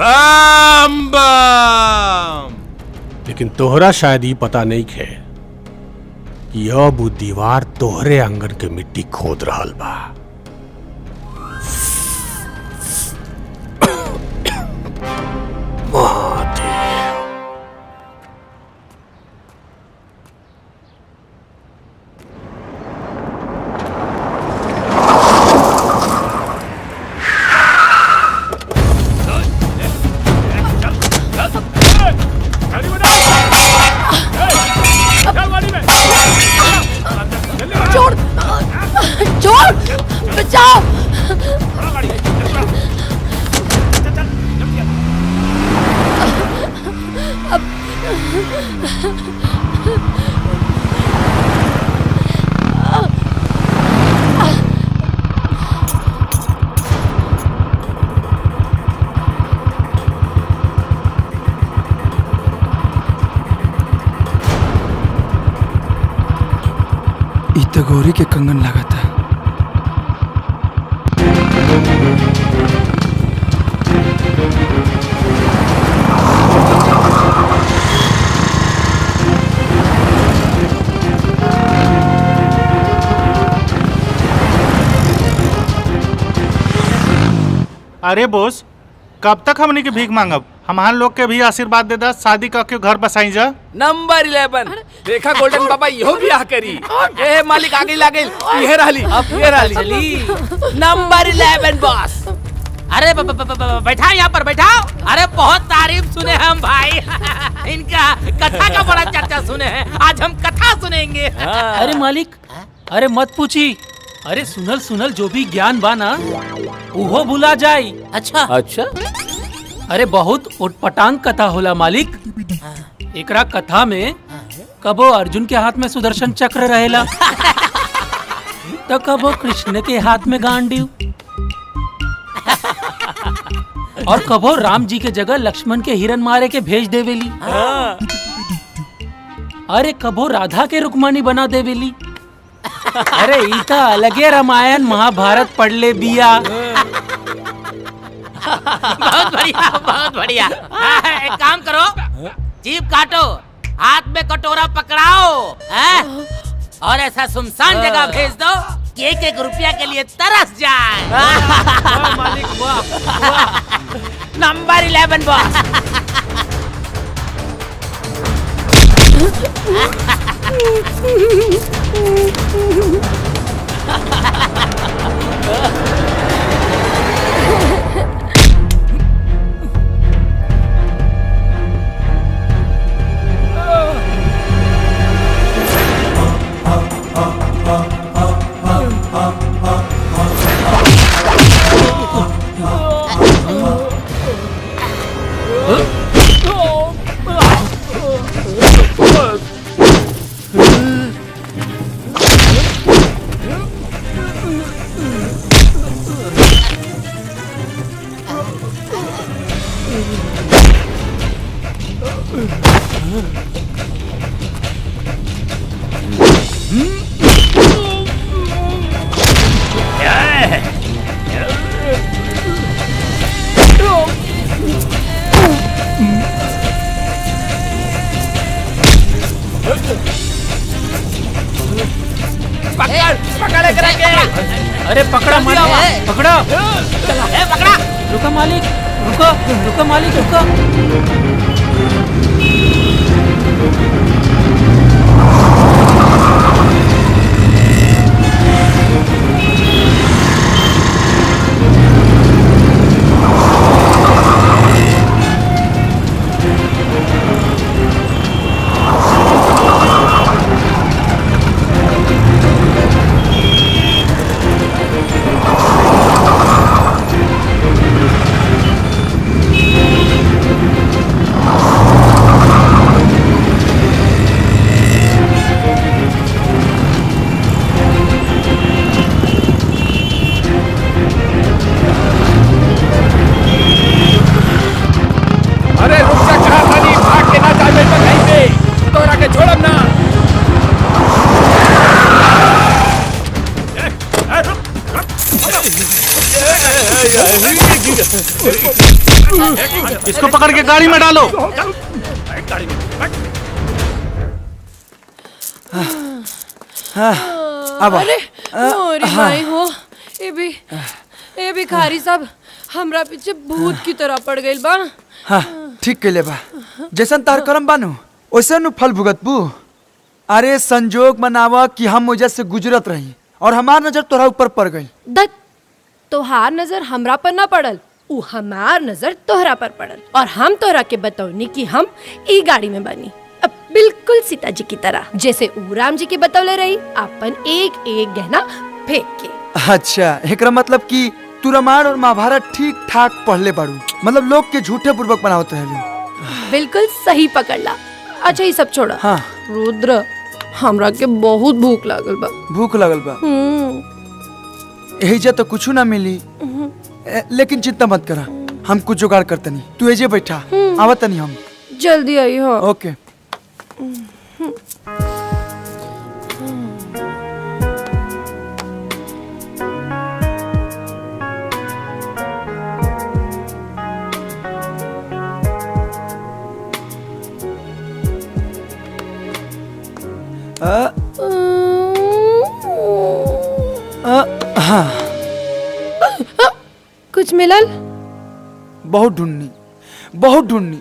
बाम बाम। लेकिन तोहरा शायद ही पता नहीं है कि अब दीवार तोहरे आंगन के मिट्टी खोद रहल बा। गोरी के कंगन लगा था। अरे बोस, कब तक हमने के भीख मांगब? हमार लोग के भी आशीर्वाद दे दा, शादी करके घर बसाई जा। नंबर इलेवन देखा गोल्डन बाबा यो भी आ करी। ए मालिक आगे लागे ये रहली, अब ये रहली नंबर इलेवन बॉस। अरे बैठाओ यहाँ पर बैठाओ। अरे बहुत तारीफ सुने हम भाई, इनका कथा का बड़ा चर्चा सुने हैं, आज हम कथा सुनेंगे। अरे मालिक, अरे मत पूछी। अरे सुनल सुनल जो भी ज्ञान बाना वो भुला जाये। अच्छा अच्छा। अरे बहुत उटपटांग कथा होला मालिक। एकरा कथा में कबो अर्जुन के हाथ में सुदर्शन चक्र रहेला तो कबो कृष्ण के हाथ में गांडीव, और कबो राम जी के जगह लक्ष्मण के हिरन मारे के भेज देवेली। अरे कबो राधा के रुक्मणी बना देवेली। अरे इता अलगे रामायण महाभारत पढ़ ले बिया। बहुत बढ़िया, बहुत बढ़िया। एक काम करो, जीप काटो, हाथ में कटोरा पकड़ाओ और ऐसा सुनसान जगह भेज दो कि एक एक रुपया के लिए तरस जाए। वाह मालिक, वाह। Number eleven boss. अरे पकड़ा मालिक, पकड़ा, पकड़ा, पकड़ा, रुका मालिक। रुको रुको मालिक रुको। इसको पकड़ के गाड़ी में डालो। अब अरे भाई हो, ये भी ये भिखारी साहब हमरा पीछे भूत की तरह पड़ गई बा। हाँ ठीक कहिले बा, जैसन तार करम बानू वैसे नु फल भुगतबू। अरे संजोग मनावा कि हम मुझे से गुजरत रही और हमार नजर तोरा ऊपर पड़ गई। तोहार नजर हमरा पर ना पड़ल, उ हमार नजर तोहरा पर पड़ल और हम तोहरा के बतौनी कि हम ई गाड़ी में बनी। अब बिल्कुल सीता जी की तरह जैसे उ राम जी के बतौले रही, अपन एक एक गहना फेंक के। अच्छा एकरा मतलब कि तू रामायण और महाभारत ठीक ठाक पढ़ले बाड़ू, मतलब लोग के झूठे पूर्वक बनावत रहलू। बिल्कुल सही पकड़ला। अच्छा ये सब छोड़ा। हाँ। रुद्र हमरा के बहुत भूख लागल बा। भूख लागल बा एहिजा तो कुछ ना मिली, लेकिन चिंता मत करा, हम कुछ जुगाड़ करते नहीं। तू एजे बैठा, आवत नहीं हम। जल्दी आई हो। ओके आ, हाँ। आ, आ, कुछ मिलल? बहुत ढूंढनी बहुत ढूंढनी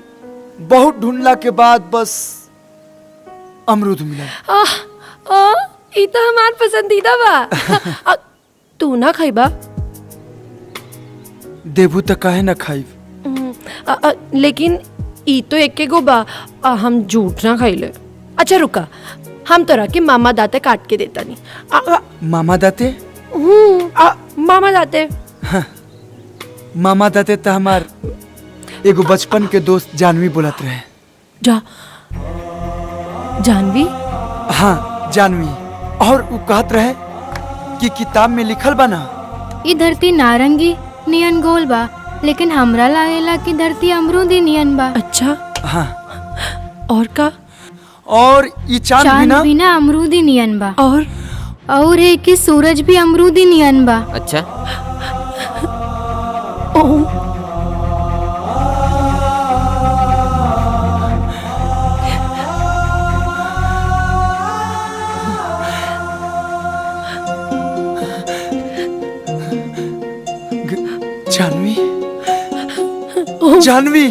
बहुत ढूंढला के बाद बस अमरूद मिला। आ, आ, ई तो हमार पसंदीदा बा। तू ना खाइबा? देबू तो काहे ना खाइब, लेकिन ई तो एके गो बा, आ, हम झूठ ना खाइले। अच्छा रुका, हम तोरा के मामा दाते काट के देता नहीं। मामा दाते? आ, मामा दाते। हाँ, मामा दाते तो हमार एगो बचपन के दोस्त जानवी बोलत रहे। जा, जानवी? हाँ जानवी। और वो कहत रहे कि किताब में लिखल बा ना, ये धरती नारंगी नियन गोल बा, लेकिन हमरा लागेला कि धरती अमरूदी नियन बा। अच्छा हाँ, और का? और ये चांद भी ना अमरूदी नियन बा, और और है कि सूरज भी अमरूदी नियन बा। अच्छा ओ। जानवी जानवी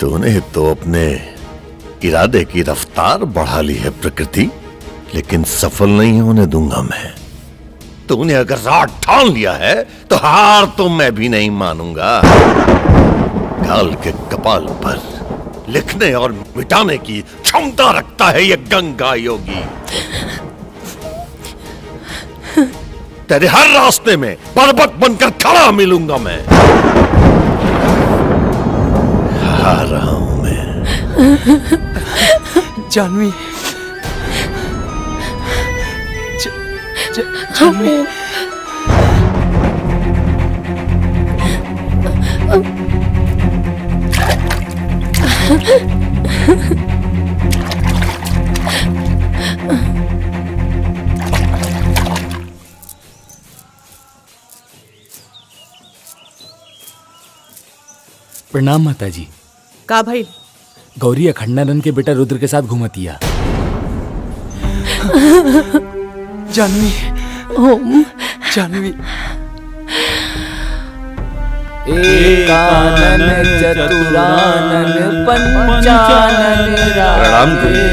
तूने तो अपने इरादे की रफ्तार बढ़ा ली है प्रकृति, लेकिन सफल नहीं होने दूंगा मैं। तूने अगर रात ठान लिया है तो हार तो मैं भी नहीं मानूंगा। काल के कपाल पर लिखने और मिटाने की क्षमता रखता है ये गंगा योगी। तेरे हर रास्ते में पर्वत बनकर खड़ा मिलूंगा मैं। आ रहा हूं मैं। जानवी ज, ज, जानवी प्रणाम माता जी। का भाई? गौरी अखंडानंद के बेटा रुद्र के साथ घूमतिया। जानवी, ओम जानवी। एकानन चतुरानन पंचानन प्रणाम गुरु।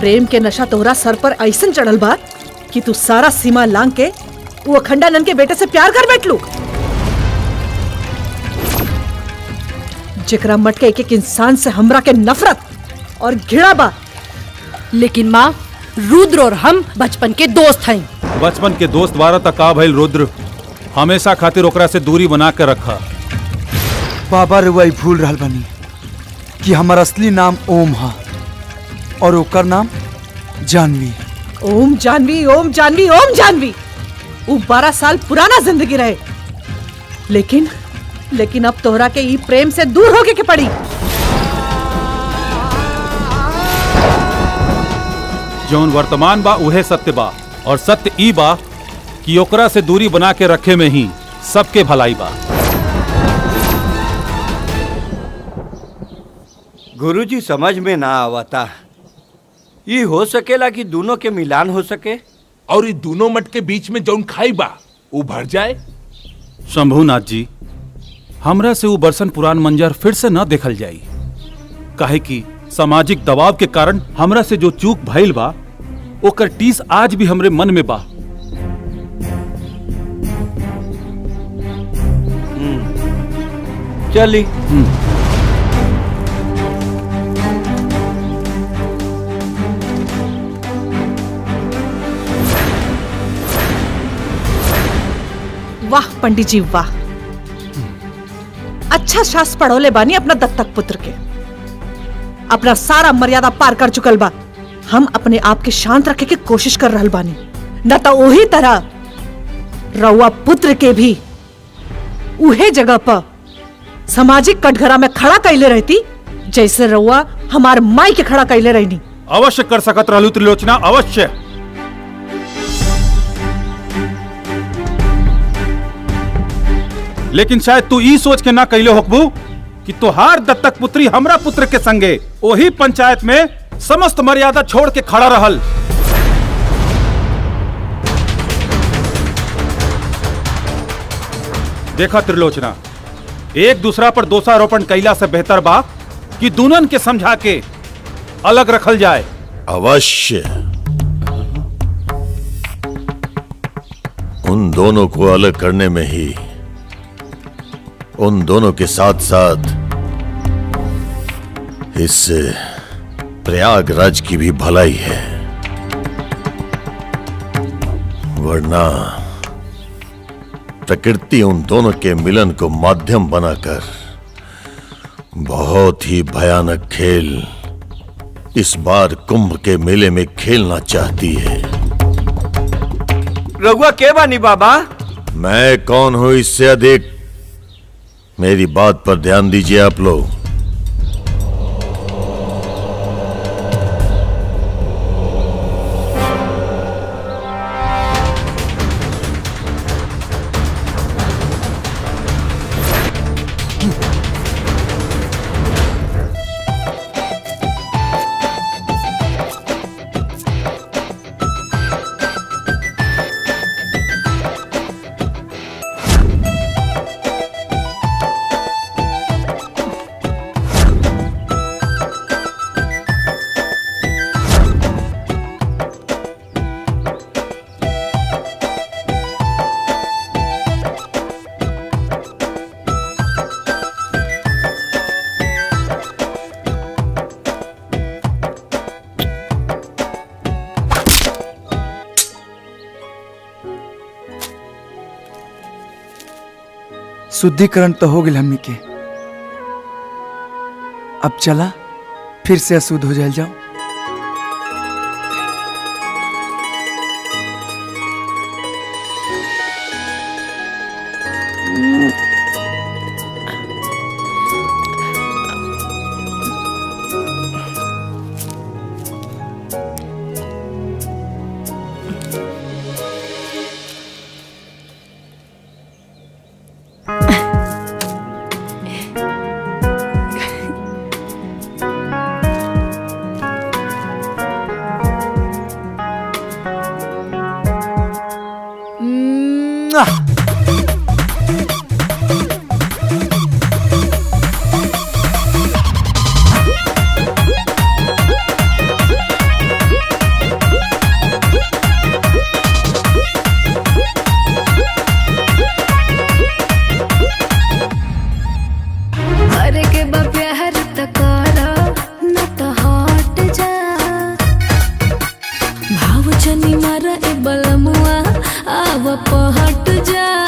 प्रेम के नशा तोहरा सर पर ऐसन चढ़ल बा कि तू सारा सीमा लांग के वो अखंडानंद के बेटे से प्यार कर बैठलू, जेकरा मट के एक एक इंसान से हमरा के नफरत और घिड़ा बा। लेकिन माँ, रुद्र और हम बचपन के दोस्त हैं। बचपन के दोस्त बारा तक का भइल रुद्र, हमेशा खातिर ओकरा से दूरी बना के रखा। बाबा रुआई भूल रहल बनी कि हमार असली नाम ओम है और ओकर नाम जानवी। ओम जानवी, ओम जानवी, ओम जानवी। वो बारह साल पुराना जिंदगी रहे, लेकिन लेकिन अब तोहरा के ई प्रेम से दूर होके के पड़ी। जौन वर्तमान बा उहे सत्य बा, और सत्य ई बा कि ओकरा से दूरी बना के रखे में ही सबके भलाई बा। गुरुजी समझ में ना आवता, ये हो सकेला कि दोनों के मिलान हो सके और ये दोनों मट के बीच में जौन खाई बा वो भर जाए। शंभूनाथ जी, हमरा से वो बरसन पुरान मंजर फिर से न देखल जाई, काहे कि सामाजिक दबाव के कारण हमरा से जो चूक भइल बा ओकर टीस आज भी हमरे मन में बा। चली वाह पंडित जी वाह, अच्छा शास्त्र पढ़ोले बानी अपना दत्तक पुत्र के। अपना सारा मर्यादा पार कर चुकल बा, हम अपने आप के शांत रखे के कोशिश कर रहल बानी, न तो वही तरह रउआ पुत्र के भी उहे जगह पर सामाजिक कटघरा में खड़ा कैले रहती जैसे रउआ हमार माई के खड़ा कैले रहनी। अवश्य कर सकत रहलू त्रिलोचना, अवश्य। लेकिन शायद तू ई सोच के ना कैले होकबू कि तोहार दत्तक पुत्री हमरा पुत्र के संगे ओही पंचायत में समस्त मर्यादा छोड़ के खड़ा रहल। देखा त्रिलोचना, एक दूसरा पर दोषारोपण कैला से बेहतर बा कि दुल्हन के समझा के अलग रखल जाए। अवश्य उन दोनों को अलग करने में ही उन दोनों के साथ साथ इस प्रयागराज की भी भलाई है, वरना प्रकृति उन दोनों के मिलन को माध्यम बनाकर बहुत ही भयानक खेल इस बार कुंभ के मेले में खेलना चाहती है। रघुआ के बानी बाबा, मैं कौन हूं इससे अधिक? मेरी बात पर ध्यान दीजिए आप लोग। शुद्धिकरण तो हो गल हमनी के, अब चला फिर से अशुद्ध हो जाए जाओ। जा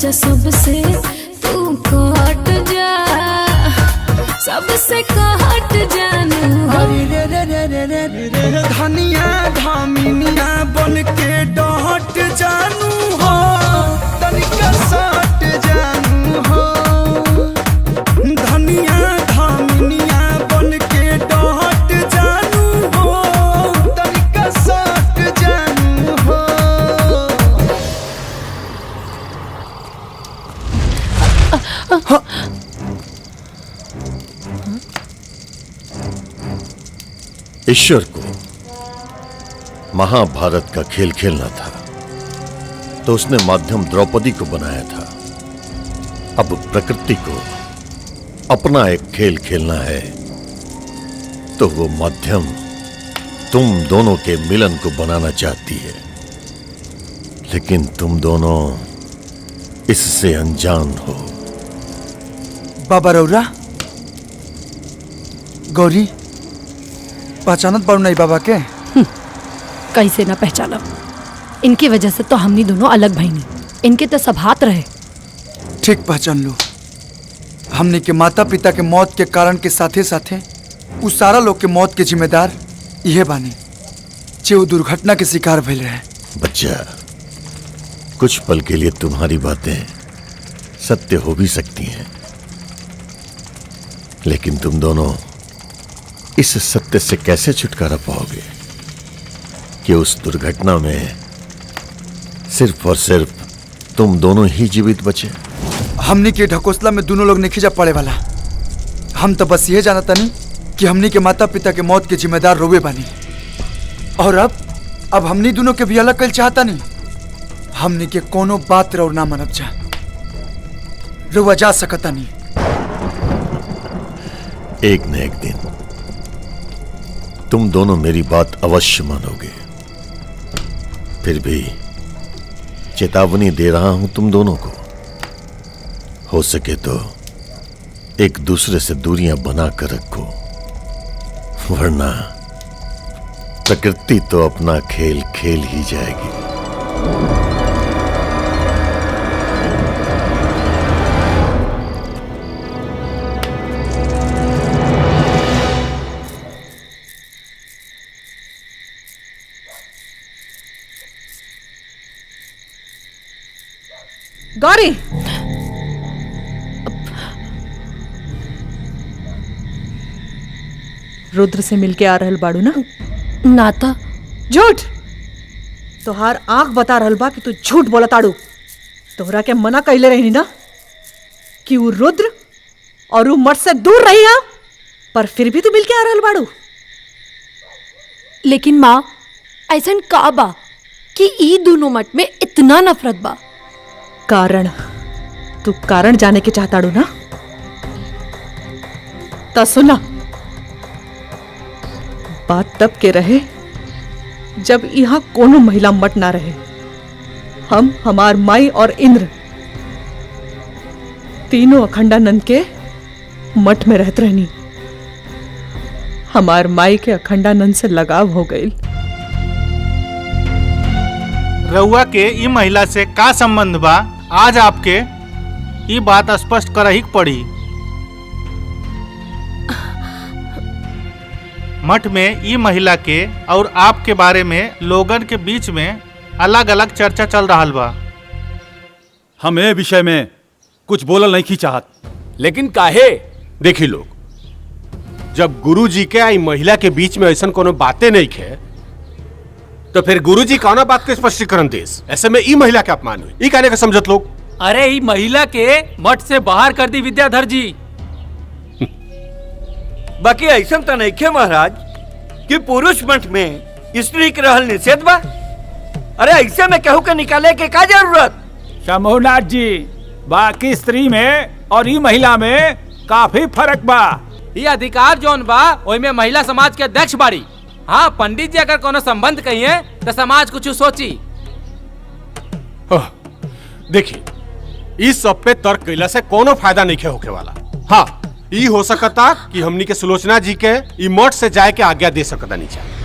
जा सबसे, तू कट जा सबसे, कट जानू धनिया धामिनिया बन के डट जानू हो, तनिका सट जानू हो, धनिया धामिनिया बन के डट जानू हो, तनिका सट जानू हो। आ, आ, आ, ईश्वर को महाभारत का खेल खेलना था तो उसने माध्यम द्रौपदी को बनाया था। अब प्रकृति को अपना एक खेल खेलना है तो वो माध्यम तुम दोनों के मिलन को बनाना चाहती है, लेकिन तुम दोनों इससे अनजान हो। बाबा रौरा गौरी पहचानत बारू नहीं बाबा के? कैसे ना पहचाना, इनके वजह से तो हमनी दोनों अलग भईनी, इनके तो सब हाथ रहे। ठीक पहचान लो, हमने के माता पिता के मौत के कारण के साथे साथे उस सारा लोग के मौत के जिम्मेदार यह बानी जे वो दुर्घटना के शिकार भइल रहे। बच्चा, कुछ पल के लिए तुम्हारी बातें सत्य हो भी सकती हैं, लेकिन तुम दोनों इस सत्य से कैसे छुटकारा पाओगे कि उस दुर्घटना में सिर्फ और सिर्फ तुम दोनों ही जीवित बचे। हमनी के ढकोसला में दोनों लोग नहीं जा पड़े वाला। हम तो बस ये जानता नहीं कि हमनी के माता पिता के मौत के जिम्मेदार रोवे बानी, और अब अब हमनी दोनों के भी अलग कल चाहता नहीं। हमनी के कोनो बात रो ना मनब जा, रोवा जा सकता नहीं। एक न एक दिन तुम दोनों मेरी बात अवश्य मानोगे। फिर भी चेतावनी दे रहा हूं तुम दोनों को, हो सके तो एक दूसरे से दूरियां बना कर रखो, वरना प्रकृति तो अपना खेल खेल ही जाएगी। गौरी, रुद्र से मिलके आ रहल बाड़ू ना? नाता झूठ, तोहार आंख बता रहल बा कि तू झूठ बोलत आड़ू। तोहरा के मना कैले रही ना कि वो रुद्र और वो मठ से दूर रही है, पर फिर भी तू मिलके आ रहल बाड़ू। लेकिन माँ, ऐसा का बा कि ई दोनों मठ में इतना नफरत बा? कारण, तू कारण जाने के चाहता डू ना? ता सुना, बात तब के रहे जब यहाँ कोनो महिला मट ना रहे। हम, हमार माई और इंद्र तीनों अखंडानंद के मठ में रहते रहनी। हमार माई के अखंडानंद से लगाव हो गई। रउआ के ई महिला से का संबंध बा? आज आपके ये बात स्पष्ट करही पड़ी। मठ में ये महिला के और आपके बारे में लोगन के बीच में अलग अलग चर्चा चल रहा बा। हम ए विषय में कुछ बोलल नहीं चाहत। लेकिन काहे? देखी लोग, जब गुरुजी के महिला के बीच में ऐसा कोनो बातें नहीं है तो फिर गुरुजी कौना बात के स्पष्टीकरण देश? ऐसे में ई महिला के अपमान हुई, ई कहने का समझत लोग। अरे ई महिला के मठ से बाहर कर दी विद्याधर जी। बाकी ऐसा तो नहीं है महाराज कि पुरुष मठ में स्त्री के रहल निषेध बा। अरे ऐसे में केहू के निकाले के का जरूरत शंभुनाथ जी? बाकी स्त्री में और ई महिला में काफी फर्क बा। ये अधिकार जौन बा ओहिमे महिला समाज के अध्यक्ष बाड़ी। हाँ, पंडित जी अगर कोनो संबंध कही है तो समाज कुछ सोची। देखिए, इस सब पे तर्क कैला से कोनो फायदा नहीं होके वाला। हाँ, ये हो सकता कि हमनी के सुलोचना जी के ई मठ से जाए के आज्ञा दे सकता नहीं चाहिए।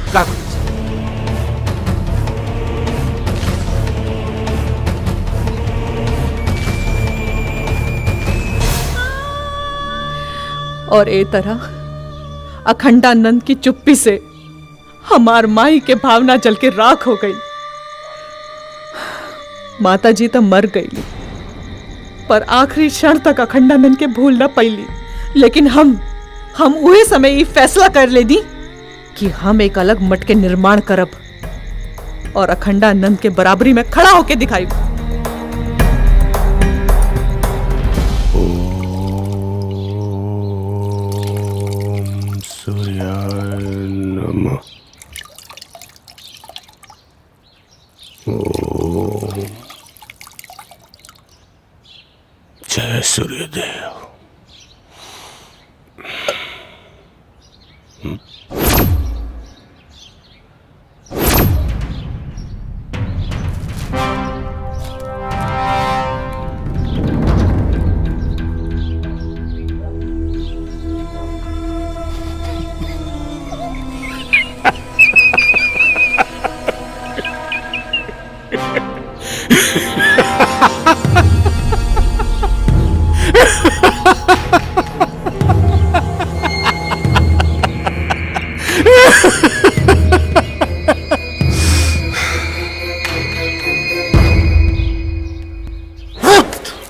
और ए तरह अखंडानंद की चुप्पी से हमार माई के भावना जल के राख हो गई। माता जी तो मर गई पर आखिरी क्षण तक अखंडानंद के भूल न पैली, लेकिन हम हम उहे समय ये फैसला कर ले दी कि हम एक अलग मठ के निर्माण करब और अखंडानंद के बराबरी में खड़ा होके दिखाई। ओम सूर्याय नमः। ओम जय सूर्यदेव।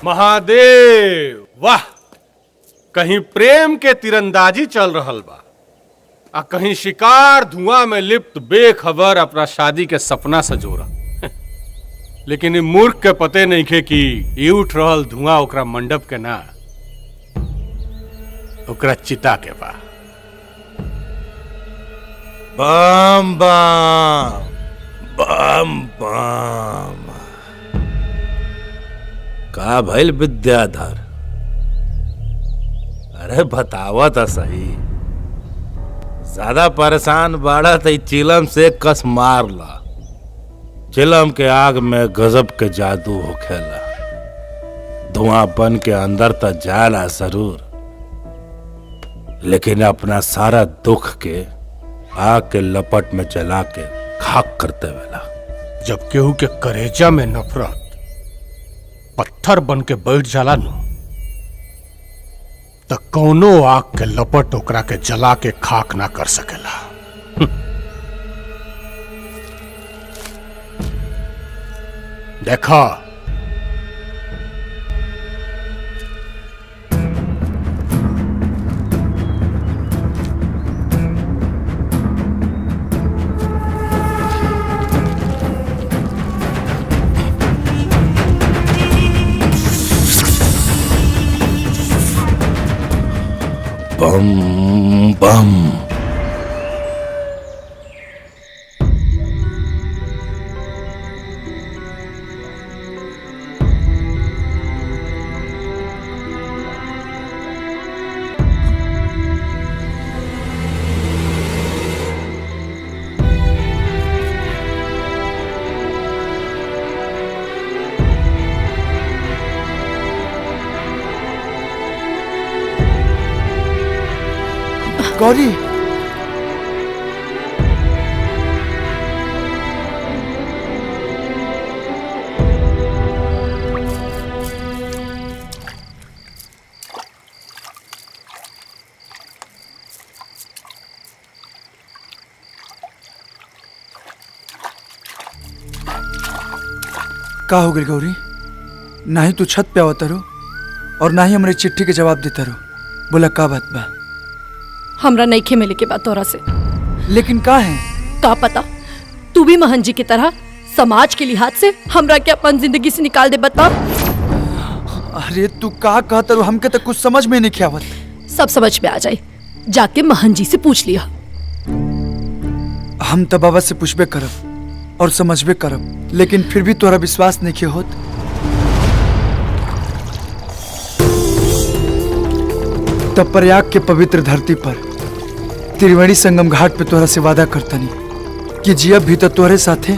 महादेव, वाह, कहीं प्रेम के तीरंदाजी चल रहल बा आ कहीं शिकार धुआं में लिप्त बेखबर अपना शादी के सपना सजोरा। लेकिन मूर्ख के पते नहीं खे कि ये उठ रहल धुआं ओकरा मंडप के ना, ओकरा चिता के बा। बम बम बम बम का भैल विद्याधर, अरे बतावा तो सही, ज्यादा परेशान बाड़ा तो चिलम से कस मार ला। चिलम के आग में गजब के जादू होखेला, धुआं बन के अंदर तो जाला जरूर, लेकिन अपना सारा दुख के आग के लपट में जला के खाक करते वेला। जब केहू के करेजा में नफरत पत्थर बन के बैठ जाला न, तो कौनो आग के लपट ओकरा के जला के खाक ना कर सकेला। देखा, बम बम। गौरी, का हो गई गौरी? ना ही तू छत पे आवता रो और ना ही हमरे चिट्ठी के जवाब देता रो। बोला का बात बा? हमरा नहीं खे मिले के बात तोरा से। लेकिन का है? का पता, तू भी महन जी की तरह समाज के लिहाज से हमरा क्या अपन जिंदगी से निकाल दे, बता। अरे तू का कहता रू, हमके तो कुछ समझ में नहीं आवत। सब समझ में आ जाए, जाके महन जी से पूछ लिया। हम तो बाबा से पूछबे करब और समझबे करब, लेकिन फिर भी तोरा विश्वास नहीं के होत। तब प्रयाग के पवित्र धरती पर त्रिवेणी संगम घाट पे तोहरा से वादा करतनी कि जियब भी तो तोहरे साथे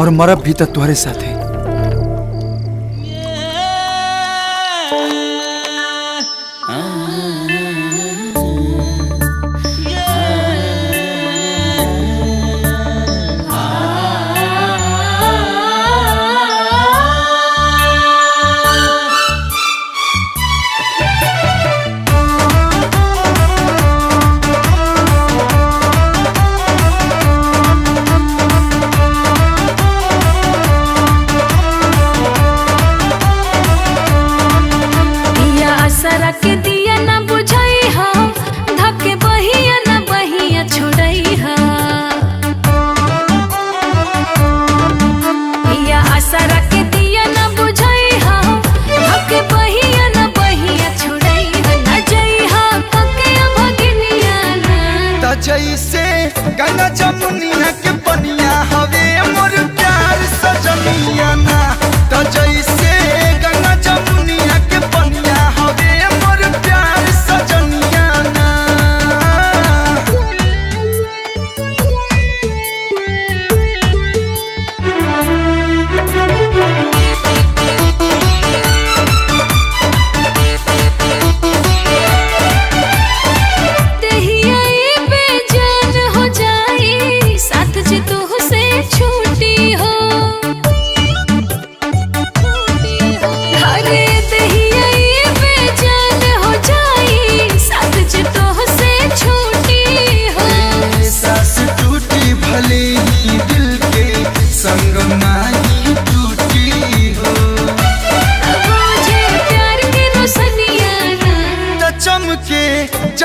और मरब भी तो तोहरे साथे। ससुरा के दिया न बुझई हा, धके बहिया न बहिया छोड़ई हा। या आसरा के दिया न बुझई हा, धके बहिया न बहिया छोड़ई हा। न जई हा पके भगिनिया ना, त जैसे गंगा जमुनिया के बनिया हवे मोर प्यार सजनिया ना। त जैसे गंगा जमुनिया के बनिया हवे मोर प्यार सजनिया ना।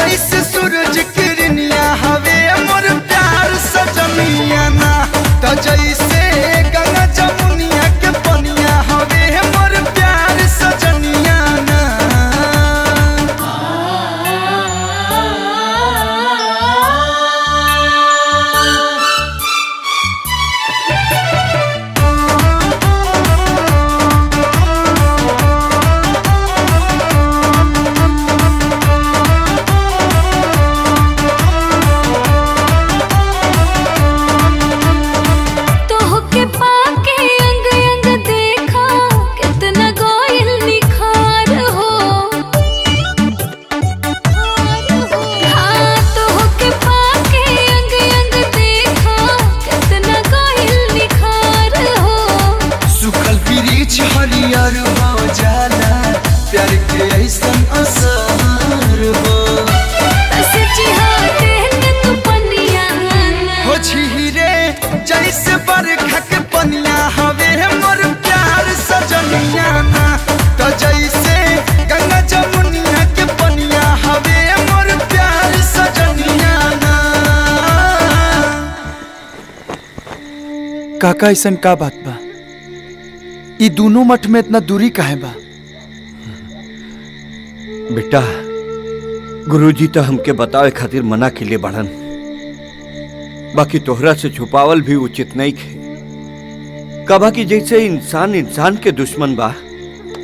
जैसे सूरज किरनिया हवे मोर प्यार सजनिया ना। त जैसे गंगा जमुनिया के बनिया हवे मोर प्यार सजनिया ना। जैसे बरखा के पनिया हवे मोर प्यार सजनिया ना। त जैसे गंगा जमुनिया के पनिया हवे मोर प्यार सजनिया ना। काका ऐसन का बात बा, ये दोनों मठ में इतना दूरी काहे बा? बेटा गुरुजी तो हमके बतावे खातिर मना के लिए बढ़न, बाकी तोहरा से छुपावल भी उचित नहीं खे। कबा कि जैसे इंसान इंसान के दुश्मन बा,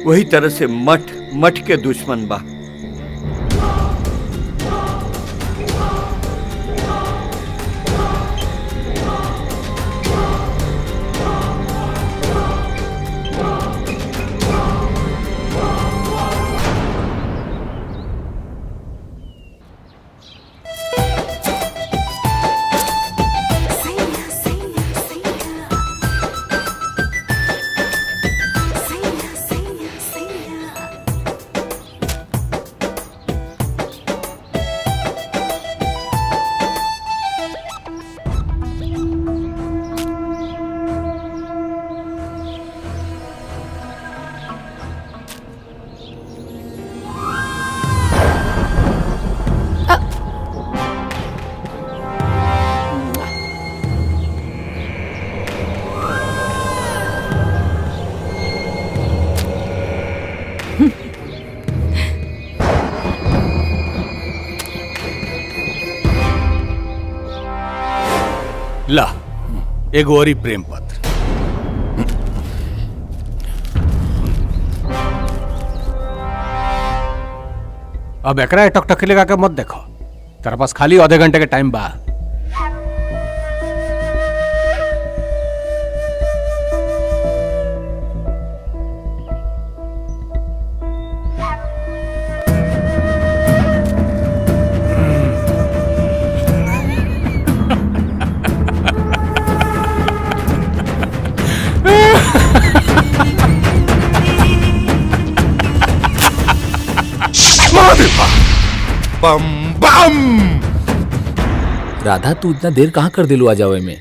वही तरह से मठ मठ के दुश्मन बा। ला एगो औरी प्रेम पत्र। अब एकरा टकटकी लगा के मत देखो, तेरा पास खाली आधे घंटे के टाइम बा। बम बम राधा, तू इतना देर कहाँ कर दिलू आ जावे में?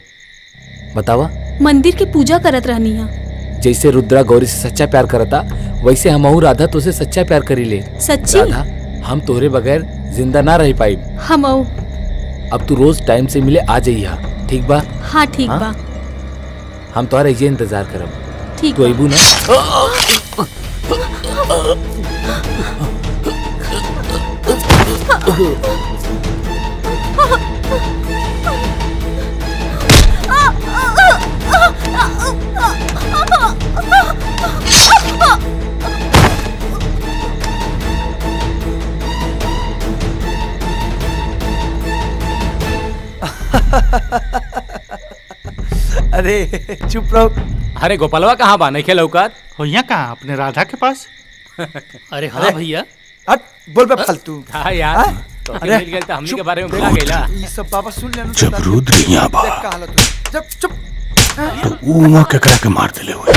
बतावा मंदिर की पूजा करत रहनी है। जैसे रुद्रा गौरी से सच्चा प्यार करता, वैसे हमहू राधा तोसे सच्चा प्यार करी ले। सच्ची? राधा, हम तोरे बगैर जिंदा ना रह पाई। हमहू। अब तू रोज टाइम से मिले आ जाइया, ठीक बा? हाँ ठीक बा। हम तोहरा ये इंतजार करब। ठीक। तू अबू ना। अरे चुप रहो। अरे गोपालवा कहाँ बा? नहीं खेल औकात हो यहाँ कहाँ अपने राधा के पास। अरे हाँ भैया बोल बे फालतू। हाँ यार आ? तो अरे मिल गया था हमने के बारे में भुला गया। ये सब बाबा सुन लेना। जब रुद्र यहाँ बा जब चुप तो ऊँगा ककड़ा के मार दिले हुए।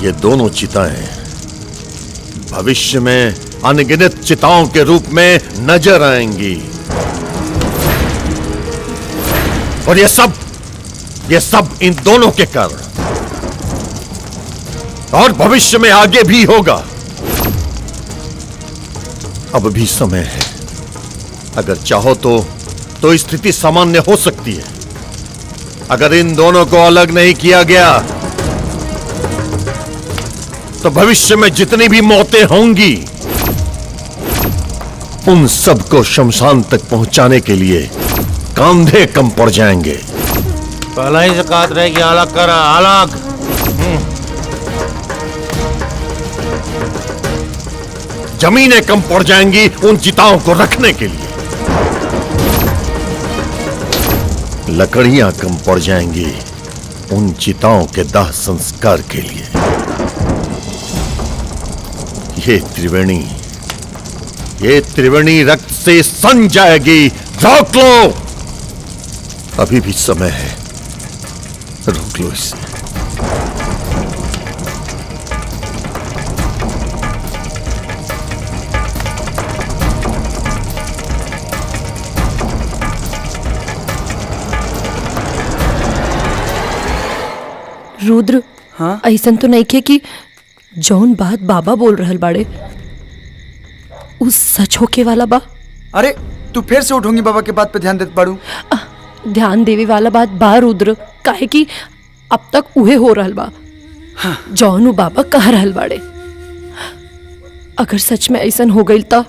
ये दोनों चिताएं भविष्य में अनगिनत चिताओं के रूप में नजर आएंगी और ये सब ये सब इन दोनों के कारण और भविष्य में आगे भी होगा। अब भी समय है, अगर चाहो तो तो स्थिति सामान्य हो सकती है। अगर इन दोनों को अलग नहीं किया गया तो भविष्य में जितनी भी मौतें होंगी उन सबको शमशान तक पहुंचाने के लिए कांधे कम पड़ जाएंगे। पहला ही ज़कात रहेगी। अलग करा अलग। जमीनें कम पड़ जाएंगी उन चिताओं को रखने के लिए। लकड़ियां कम पड़ जाएंगी उन चिताओं के दाह संस्कार के लिए। ये त्रिवेणी ये त्रिवेणी रक्त से सन जाएगी। रोक लो, अभी भी समय है, रोक लो इसे। रुद्र हाँ? ऐसा तो नहीं है कि जौन बात बाबा बोल रहल बाड़े उस सच होके वाला बा। अरे तू फिर से उठोंगी बाबा के बात पे ध्यान देत पड़ू। ध्यान देवे वाला बात बा रुद्र, काहे कि अब तक उहे हो रहल बा। हाँ। जौन वो बाबा कह रहल बाड़े अगर सच में ऐसा हो गई तो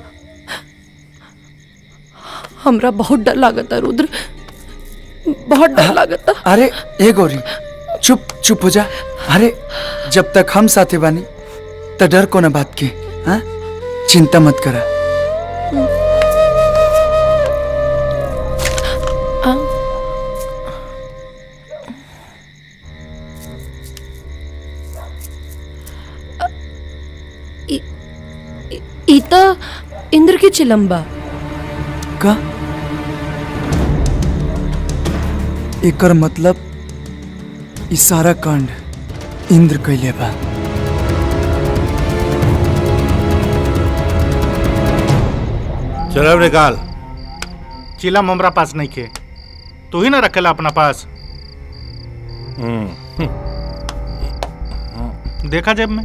हमरा बहुत डर लागता रुद्र, बहुत डर लागता। अरे ए गौरी चुप चुप हो जा। अरे जब तक हम साथे बानी तो डर को ना बात के। हाँ चिंता मत करा। इता इंद्र की चिलम्बा का एकर मतलब इ सारा कांड इंद्र कैले बा। चलो निकाल। चिलम हमरा पास नहीं के, तू ही ना रखेला अपना पास। देखा जेब में।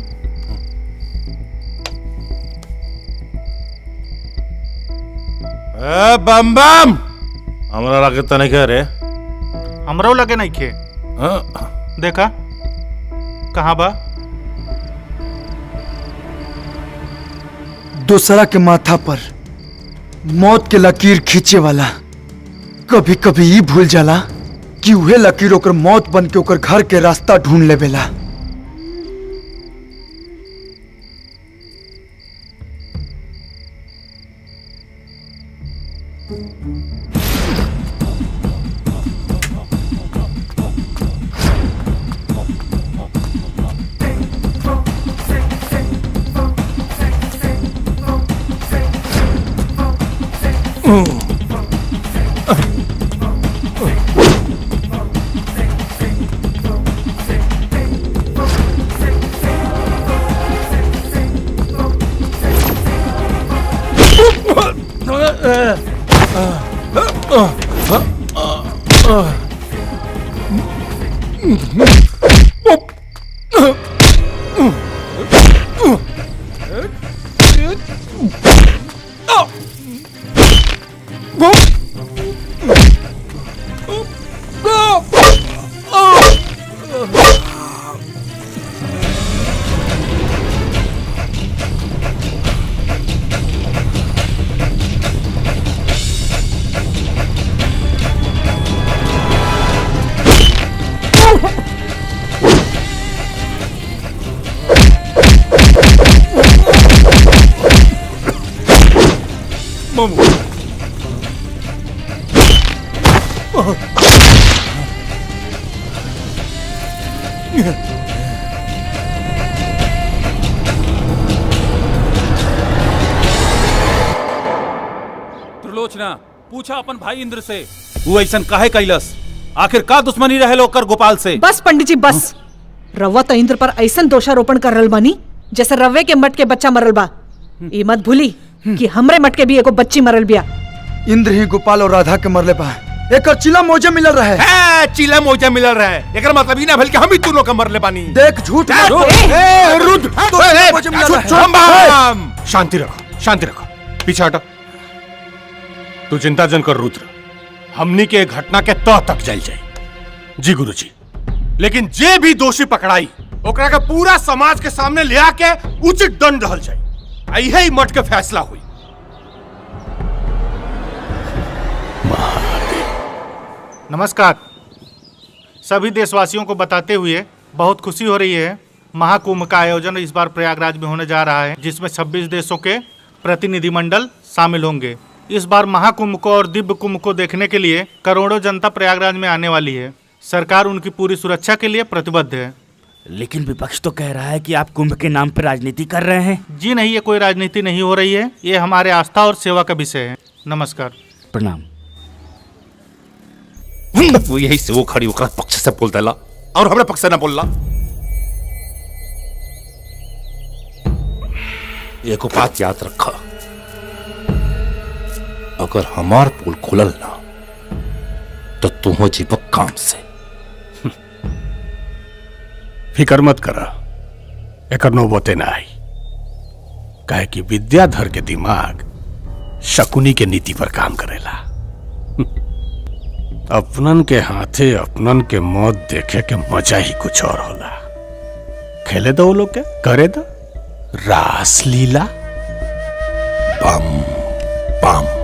ए बम बम हमरा लगे तो नहीं के रे। हमरो लगे नहीं के। हाँ। देखा कहाँ बा? दूसरा के माथा पर मौत के लकीर खींचे वाला कभी कभी ये भूल जाला कि उहे लकीर ओकर मौत बन के ओकर घर के रास्ता ढूंढ लेवेला। त्रिलोचना पूछा अपन भाई इंद्र से, वो ऐसा काहे कैलस, आखिर का दुश्मनी रहे लोकर गोपाल से? बस पंडित जी बस, रवा तो इंद्र पर ऐसा दोषारोपण कर रल बानी जैसे रवे के मट के बच्चा मरल बा। ये मत भूली कि हमरे मट के भी एगो बच्ची मरल बिया। इंद्र ही गोपाल और राधा के मरले बा, एक चिला मोजा मिलल रहे है, चिला मोजा मिलल रहे, एकर मतलब ई ना भल कि हम ही दोनों का मरले बानी। देख झूठ ए रुद्र, शांति रखो शांति रखो, पीछे हटो। तू चिंता जन कर रुद्र, हमनी के घटना के तह तक जाइल जाए। जी गुरुजी, लेकिन जे भी दोषी पकड़ाई ओकरा का पूरा समाज के सामने ले आके उचित दंड रहल जाए, यही मठ के फैसला हुई। नमस्कार, सभी देशवासियों को बताते हुए बहुत खुशी हो रही है, महाकुंभ का आयोजन इस बार प्रयागराज में होने जा रहा है, जिसमें छब्बीस देशों के प्रतिनिधिमंडल शामिल होंगे। इस बार महाकुंभ को और दिव्य कुंभ को देखने के लिए करोड़ों जनता प्रयागराज में आने वाली है। सरकार उनकी पूरी सुरक्षा के लिए प्रतिबद्ध है। लेकिन विपक्ष तो कह रहा है कि आप कुंभ के नाम पर राजनीति कर रहे हैं। जी नहीं, ये कोई राजनीति नहीं हो रही है, ये हमारे आस्था और सेवा का विषय है। नमस्कार, प्रणाम। वो यही से वो खड़ी होकर पक्ष से बोल देला और हमारे पक्ष से ना बोलला। एक बात याद रखा, अगर हमार पुल खुलल ना तो तुम जीवक काम से। फिकर मत करा, एक नौबते ना आई, काहे कि विद्याधर के दिमाग शकुनी के नीति पर काम करेला। अपनन के हाथे अपनन के मौत देखे के मजा ही कुछ और होला। खेले दो लोग के करे दो रास लीला। बम बम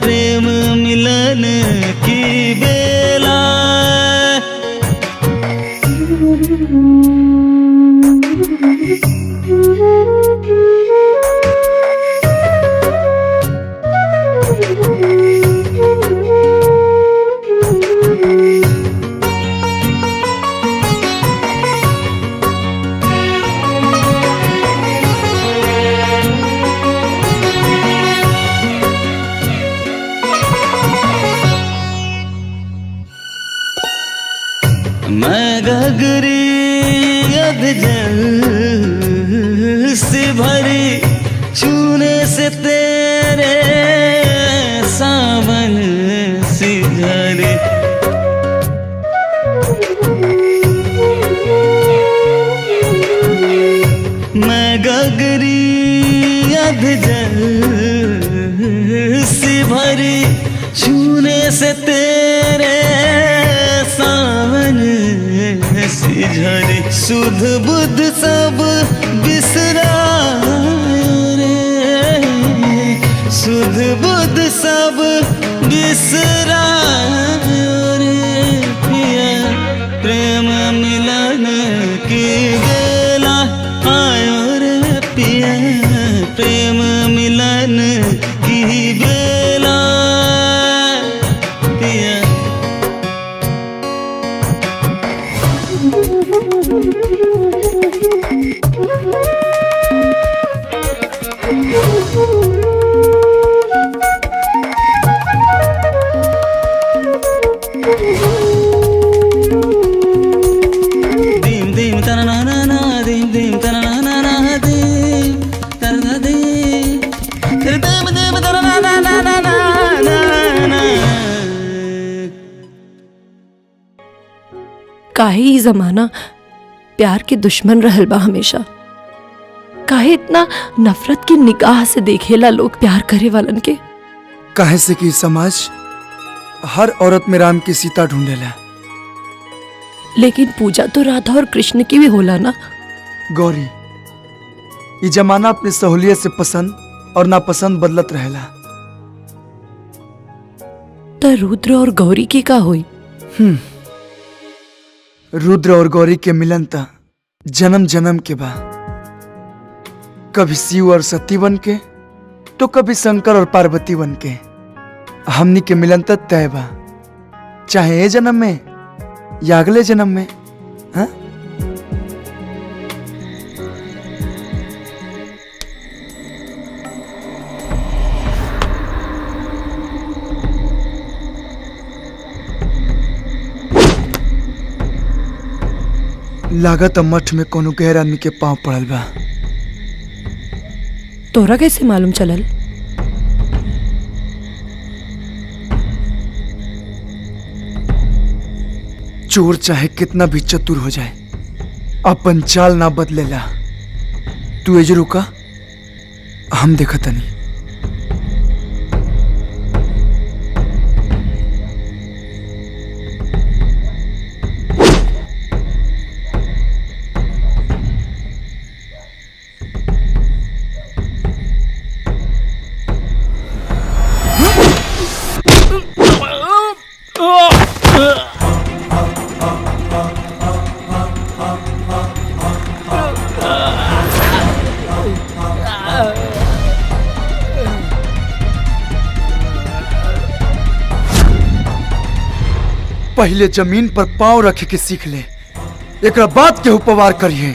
प्रेम से तेरे सावन सिधरे मैं गगरी अब जल सी भरी छूने से तेरे सावन सिधरे सुध बुध सब बिसरा सुध बुध सब बिसरा पिया प्रेम मिलन की बेला आयो रे पिया प्रेम मिलन की बेला पिया। काहे ही जमाना प्यार के दुश्मन रहल बा हमेशा, काहे इतना नफरत की निगाह से देखेला लोग प्यार करे वालन के। काहे से कि समाज हर औरत में राम की सीता ढूंढेला। लेकिन पूजा तो राधा और कृष्ण की भी होला ना गौरी। ये जमाना अपनी सहूलियत से पसंद और नापसंद बदलत रहेला। तो रुद्र और गौरी की का हुई? हम्म, रुद्र और गौरी के मिलन ता जन्म जन्म के बा। कभी शिव और सती बन के तो कभी शंकर और पार्वती बन के हमनी के मिलन ता तय बा, चाहे ए जन्म में या अगले जन्म में। हा? लागत मठ में कोनो गैर आदमी के पांव पड़ल बा। तोरा कैसे मालूम चलल? चोर चाहे कितना भी चतुर हो जाए अपन चाल ना बदलेला। तू एज रुका, हम देखा तनी। पहले जमीन पर पांव रखे के सीख ले, एकरा बाद के उपवार करिए।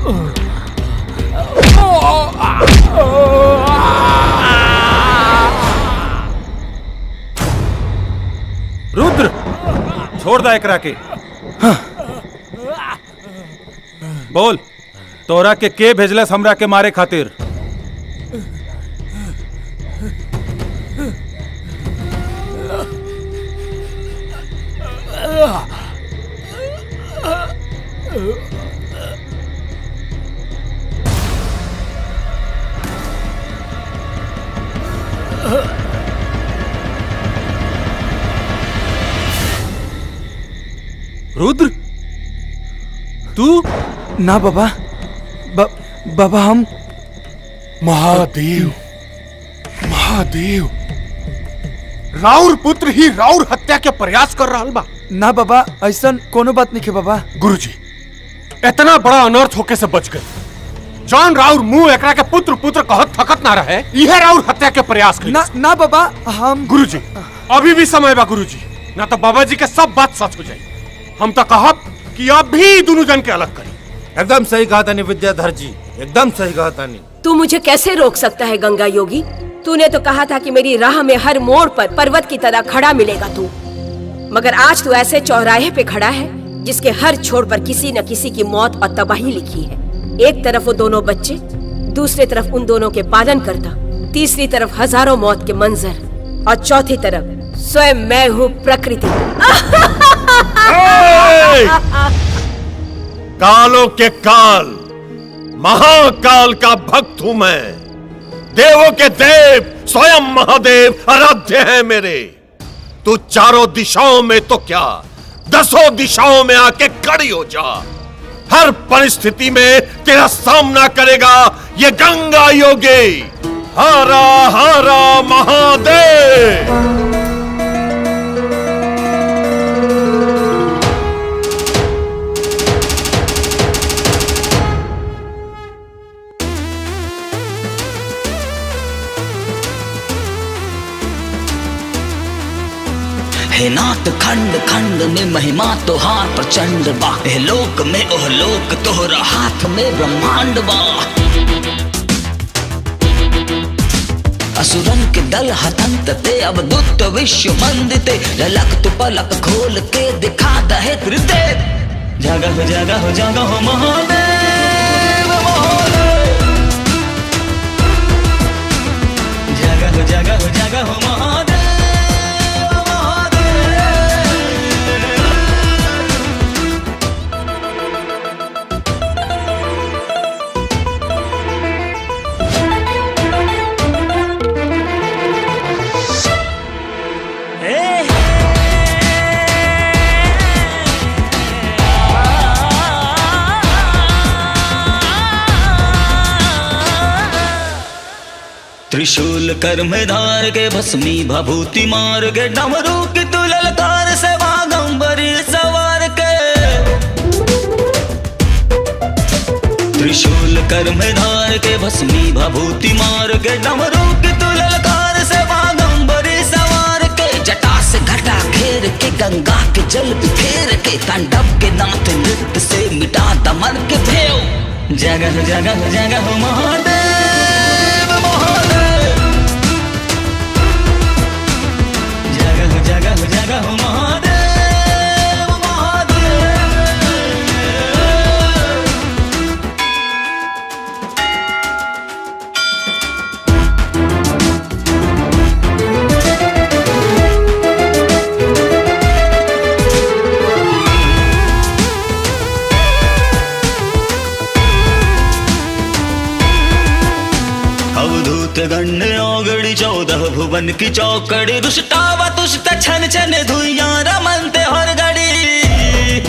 Oh, रुद्र, छोड़ दा एकरा के। हाँ। बोल, तोरा के के भेजलस हमरा के मारे खातिर? रुद्र, तू? ना बाबा, ब, बाबा हम महादेव महादेव राउर पुत्र ही राउर हत्या के प्रयास कर रहा बा। ना बाबा, ऐसा कोनो बात नहीं है बाबा। गुरुजी, इतना बड़ा अनर्थ होके से बच गए। जॉन राउर मुंह एकरा के पुत्र पुत्र कहत थकत ना रहे, यह राउर हत्या के प्रयास कर। ना, ना बाबा हम। गुरुजी, अभी भी समय बा गुरुजी, ना तो बाबा जी के सब बात सच हो जाए। हम तो कहब कि अब भी दोनों जन के अलग करी। एकदम सही कहा था विद्याधर जी, एकदम सही कहा था। तू मुझे कैसे रोक सकता है गंगा योगी? तूने तो कहा था कि मेरी राह में हर मोड़ पर पर्वत की तरह खड़ा मिलेगा तू, मगर आज तू ऐसे चौराहे पे खड़ा है जिसके हर छोर पर किसी न किसी की मौत और तबाही लिखी है। एक तरफ वो दोनों बच्चे, दूसरी तरफ उन दोनों के पालन करता, तीसरी तरफ हजारों मौत के मंजर, और चौथी तरफ स्वयं मैं हूँ प्रकृति। कालों के काल महाकाल का भक्त हूं मैं, देवों के देव स्वयं महादेव आराध्य है मेरे। तू चारों दिशाओं में तो क्या दसों दिशाओं में आके खड़ी हो जा। हर परिस्थिति में तेरा सामना करेगा ये गंगा योगी। हरा हरा महादेव। हे नाथ खंड खंड में महिमा तोहार प्रचंड बा, हे लोक में ओह लोक तोहरा हाथ में ब्रह्मांड बा। असुरन के दल हतंत ते अवधुत विश्व मंदिते, ललक तु पलक खोल के दिखा दहे त्रिदेव। जागा हो जागा हो जागा हो महादेव महादेव, जागा हो जागा हो जागा हो महादेव। त्रिशूल कर्म धार के भस्मी भभूति मार के डमरू की तू ललकार से वागंबरी सवार के। त्रिशूल कर्म धार के भस्मी भभूति मार के डमरू की तू ललकार से वागंबरी सवार के। जटा से घटा घेर के गंगा के जल बिखेर के, तांडव के नाथ नृत्य से मिटा दमन के भेव। जगह जगह जगह हो महादेव। भुवन की चौकड़ी रुष्टावा तुष्ट छन छन धुइया रमनते हर घड़ी।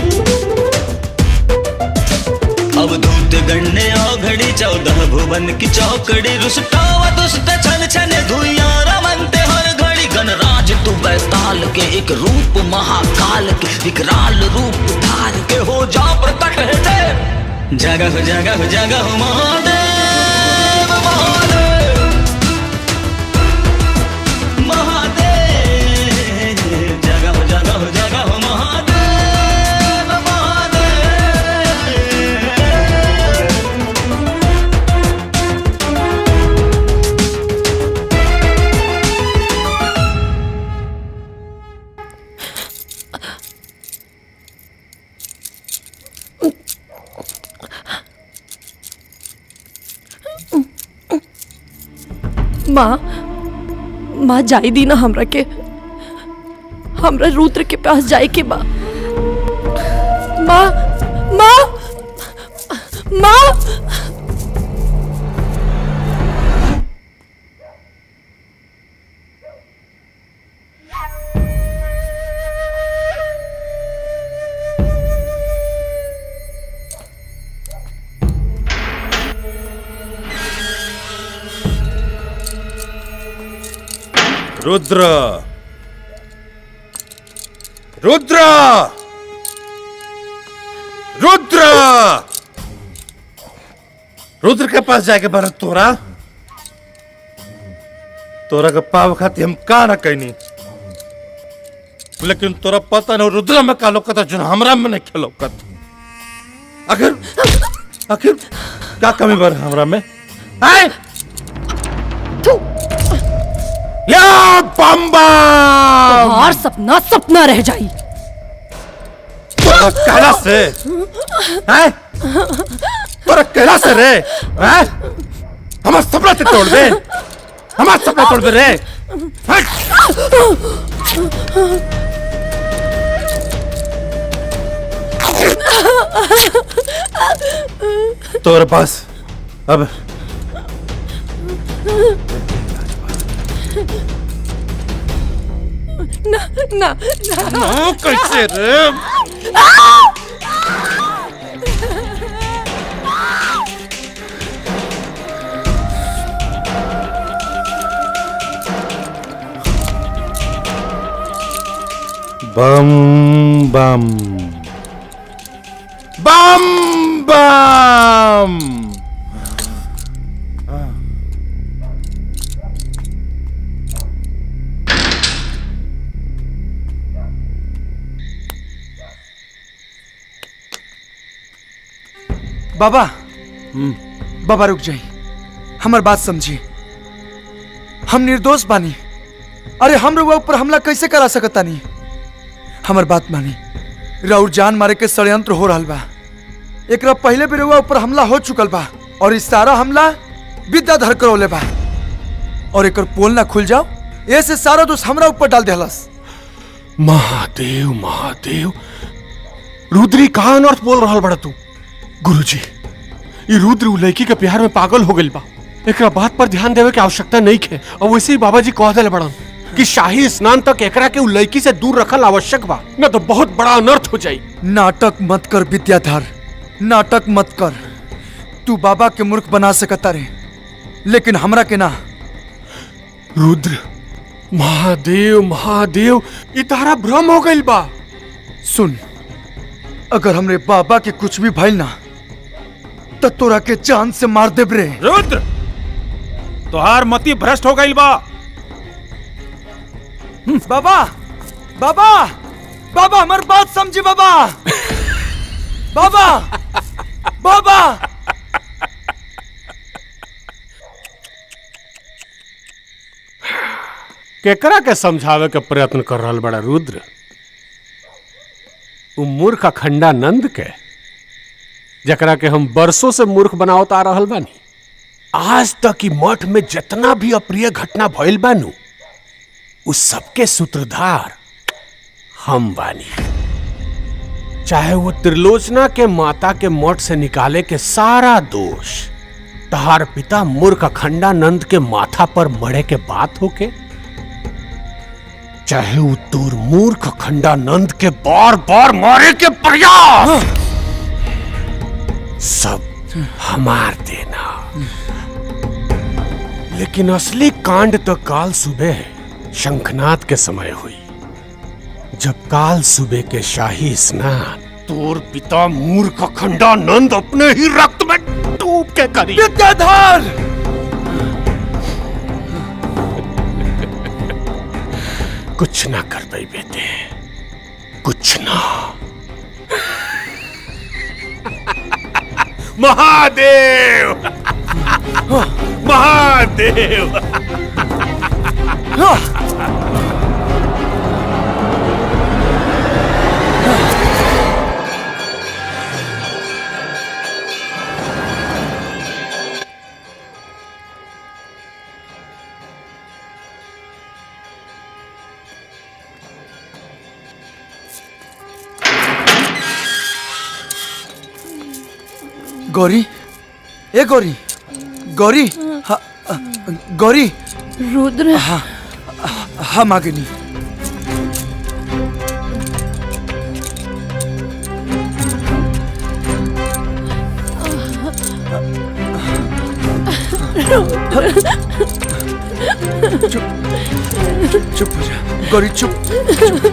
अब धूत गन्ने औघड़ी चौदह भुवन की चौकड़ी रुष्टावा तुष्ट छन छन धुइया रमनते हर घड़ी। गणराज तू वैताल के एक रूप महाकाल के, विकराल रूप धार के हो जा प्रकट है देव। जगह हो जगह हो जगह हो महादेव। माँ माँ जाई दी ना हमरा के, हमरा रुद्र के पास जाए के बा। माँ माँ माँ रुद्र, रुद्र, रुद्र, रुद्र के पास जाके भारत तोरा तोरा के पाप खाती हम का ना कहनी, लेकिन तोरा पता न रुद्र में का लौकता जो हमरा में नहीं खेलौकत। आखिर आखिर क्या कमी बार हमरा में आए? या बम्बा तुम्हार सपना सपना रह जाई। तोरा कहला से हैं, तोरा कहला से रे हैं, हमार सपना ते तोड़ दे, हमार सपना तोड़ दे रे। तोरा पास अब ना ना ना कैसे रे? बम बम बम बम बाबा, बाबा रुक जाई, हमार बात समझी, हम निर्दोष बानी। अरे हम रउआ ऊपर हमला कैसे करा सकता नहीं? हमार बात मानी, राउर जान मारे के षड्यंत्र हो रहा बा। एक पहले भी रउआ ऊपर हमला हो चुकल बा और इस सारा हमला विद्याधर करौले बा, और एक पोल ना खुल जाओ ऐसे सारा दोष हमरा ऊपर डाल देहलस। महादेव महादेव, रुद्री कहाँ अनर्थ बोल रहा बड़ा तू? गुरुजी, ये रुद्र लड़की के प्यार में पागल हो गई बा। एक बात पर ध्यान देवे की आवश्यकता नहीं है, और वैसे ही बाबा जी कह दिले बड़न कि शाही स्नान तक एकरा के लड़की से दूर रखल आवश्यक बा, न तो बहुत बड़ा अनर्थ हो जाये। नाटक मत कर विद्याधर, नाटक मत कर। तू बाबा के मूर्ख बना सकता रे, लेकिन हमरा के ना। रुद्र, महादेव महादेव, ये तारा भ्रम हो गई बा। सुन, अगर हमरे बाबा के कुछ भी भइल ना तो तोरा के जान से मार देब रे। रुद्र, तोहार मति भ्रष्ट हो गई बा। बाबा बाबा बाबा, हमार बात समझी बाबा। बाबा बाबा केकरा के समझावे के प्रयत्न कर रहल बड़ा रुद्र? मूर्ख अखंडा नंद के, जकरा के हम बरसों से मूर्ख बनावत आ रहल बानी। आज तक की मठ में जितना भी अप्रिय घटना भइल बानू, उस सबके सूत्रधार हम बानी। चाहे वो त्रिलोचना के माता के मठ से निकाले के सारा दोष तहार पिता मूर्ख अखंडा नंद के माथा पर मरे के बात होके, चाहे वो दूर मूर्ख खंडानंद के बार बार मारे के प्रयास, सब हमार देना। लेकिन असली कांड तो काल सुबह शंखनाद के समय हुई, जब काल सुबह के शाही स्नान तोर पिता मूर्ख खंडानंद अपने ही रक्त में डूब के करी। विद्याधर, कुछ ना कर पाई बेटे, कुछ ना। महादेव महादेव। गौरी, ए गौरी, गौरी, हाँ, गौरी, रुद्र, हाँ, हाँ मागिनी। चुप, चुप हो जा, गौरी चुप, चुप।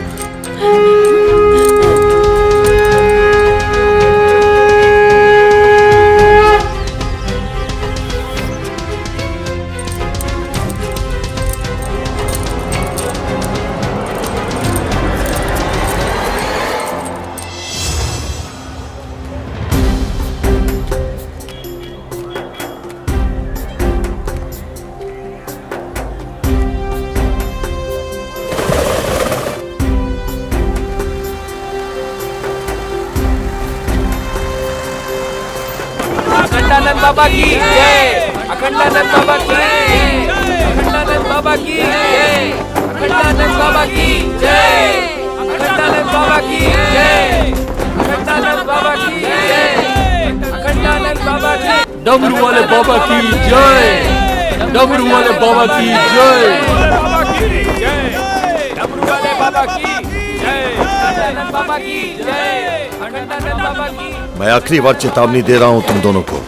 मैं आखिरी बार चेतावनी दे रहा हूं तुम दोनों को,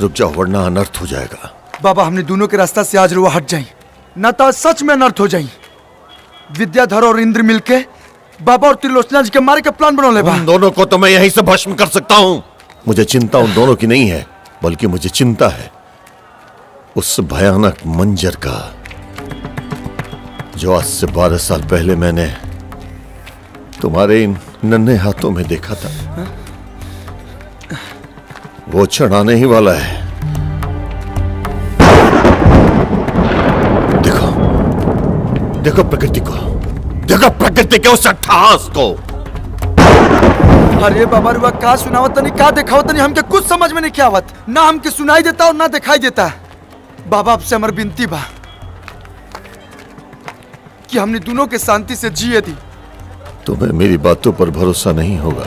रुक जाओ वरना अनर्थ हो जाएगा। बाबा हमने दोनों के रास्ता से आज रुआ हट जाए न तो सच में अनर्थ हो जाए। विद्याधर और इंद्र मिलके बाबा और त्रिलोचना जी के मारे का प्लान बना ले। उन दोनों को तो मैं यहीं से भस्म कर सकता हूँ। मुझे चिंता उन दोनों की नहीं है, बल्कि मुझे चिंता है उस भयानक मंजर का जो आज से बारह साल पहले मैंने तुम्हारे इन नन्हे हाथों में देखा था। हा? वो क्षण आने ही वाला है। देखो, देखो प्रकृति को, देखो प्रकृति के उस अट्ठास को। अरे बाबा रुआ का सुनावत नहीं, का दिखावत नहीं, हमके कुछ समझ में नहीं क्या आवत। ना हमके सुनाई देता और ना दिखाई देता। बाबा आपसे हमारी विनती बा कि हमने दोनों के शांति से जिए दी। तुम्हें मेरी बातों पर भरोसा नहीं होगा।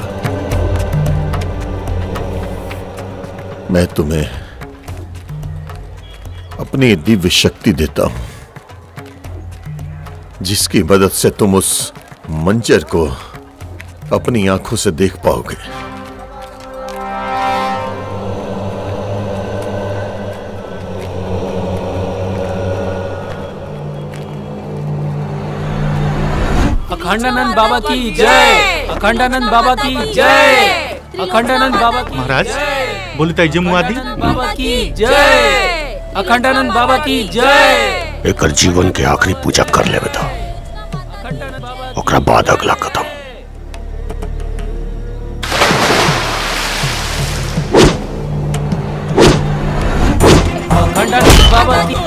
मैं तुम्हें अपनी दिव्य शक्ति देता हूं, जिसकी मदद से तुम उस मंजर को अपनी आंखों से देख पाओगे। अखंडानंद बाबा की जय, अखंडानंद बाबा की जय, अखंडानंद बाबा की। महाराज बोलता जमुआदी बाबा की जय, अखंडानंद बाबा की जय। एक जीवन के आखिरी पूजा कर ले बेटा, ओकरा बाद अगला कदम। अखंडानंद बाबा की।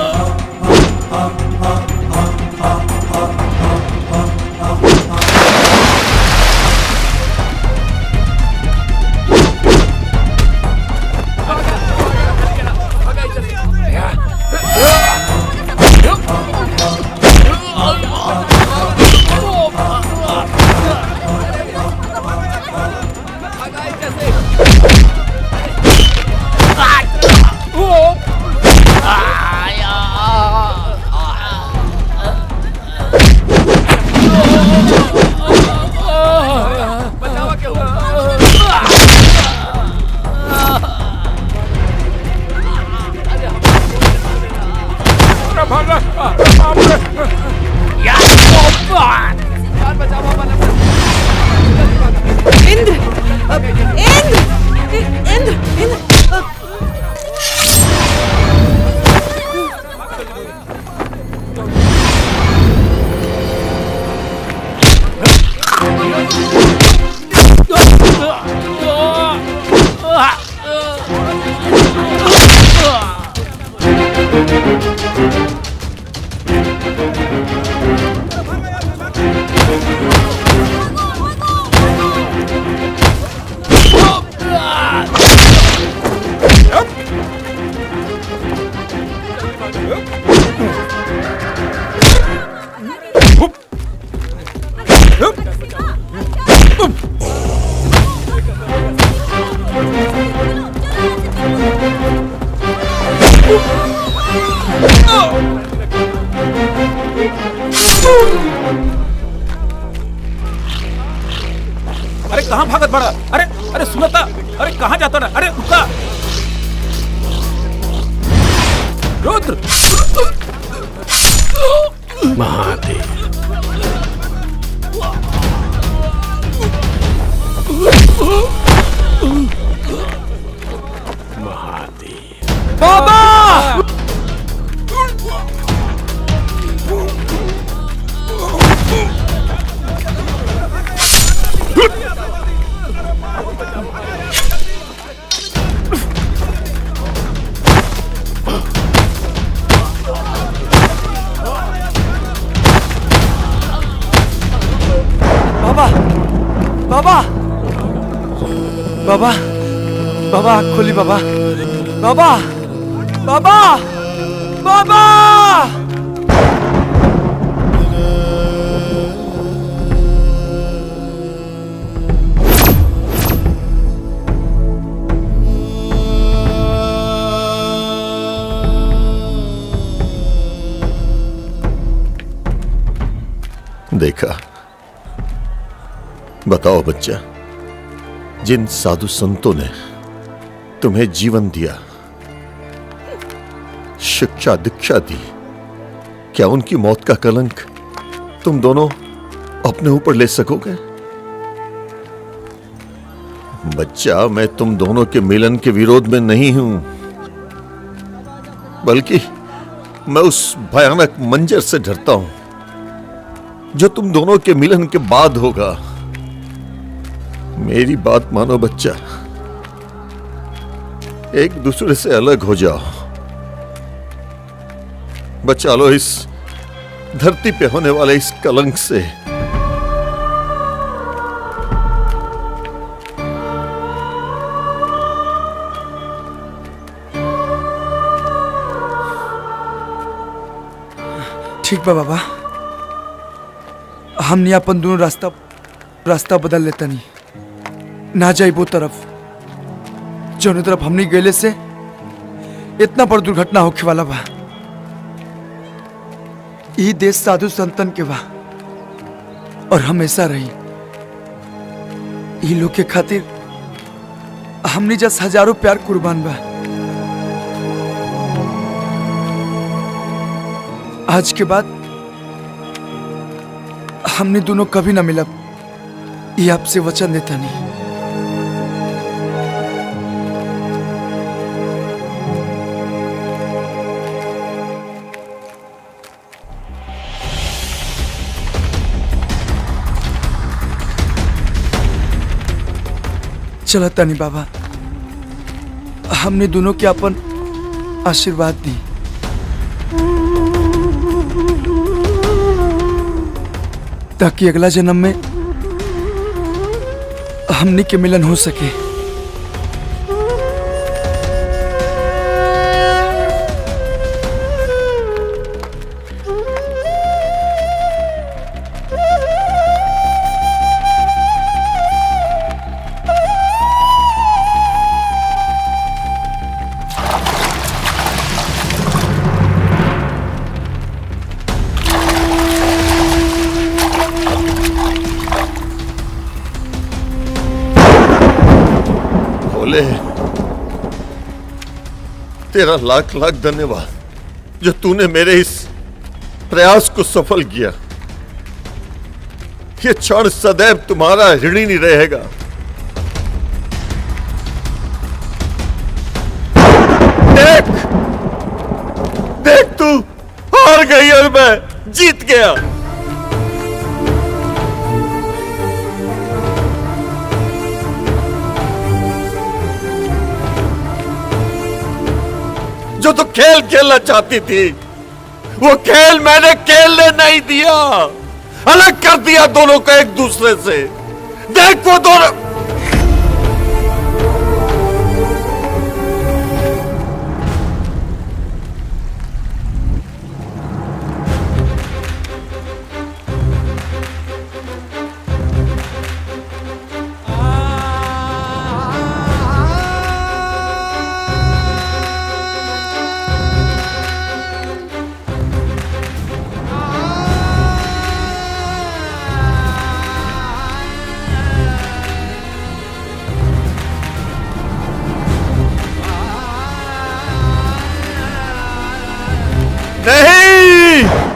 अरे कहाँ भागत बड़ा? अरे अरे सुनता, अरे कहाँ जाता ना? अरे रुका रुद्र। महादेव महादेव बाबा बाबा बाबा बाबा खोली बाबा बाबा बाबा बाबा देखा। बताओ बच्चा, जिन साधु संतों ने तुम्हें जीवन दिया, शिक्षा दीक्षा दी, क्या उनकी मौत का कलंक तुम दोनों अपने ऊपर ले सकोगे? बच्चा, मैं तुम दोनों के मिलन के विरोध में नहीं हूं, बल्कि मैं उस भयानक मंजर से डरता हूं जो तुम दोनों के मिलन के बाद होगा। मेरी बात मानो बच्चा, एक दूसरे से अलग हो जाओ बच्चा, लो इस धरती पे होने वाले इस कलंक से। ठीक बा बाबा, हमने अपन दोनों रास्ता रास्ता बदल लेता नहीं ना जाए वो तरफ जो तरफ हमने गए से इतना बड़ दुर्घटना होके वाला बा। ये देश साधु संतन के बा और हमेशा रही। ये लोग के खातिर हमने जस हजारों प्यार कुर्बान बा। आज के बाद हमने दोनों कभी ना मिला, ये आपसे वचन देता नहीं। चलता नहीं बाबा, हमने दोनों के अपन आशीर्वाद दी, ताकि अगला जन्म में हमने के मिलन हो सके। तेरा लाख लाख धन्यवाद जो तूने मेरे इस प्रयास को सफल किया। ये क्षण सदैव तुम्हारा ऋणी नहीं रहेगा। देख देख, तू हार गई और मैं जीत गया। जो तो खेल खेलना चाहती थी वो खेल मैंने खेलने नहीं दिया, अलग कर दिया दोनों को एक दूसरे से। देख वो दोनों नहीं।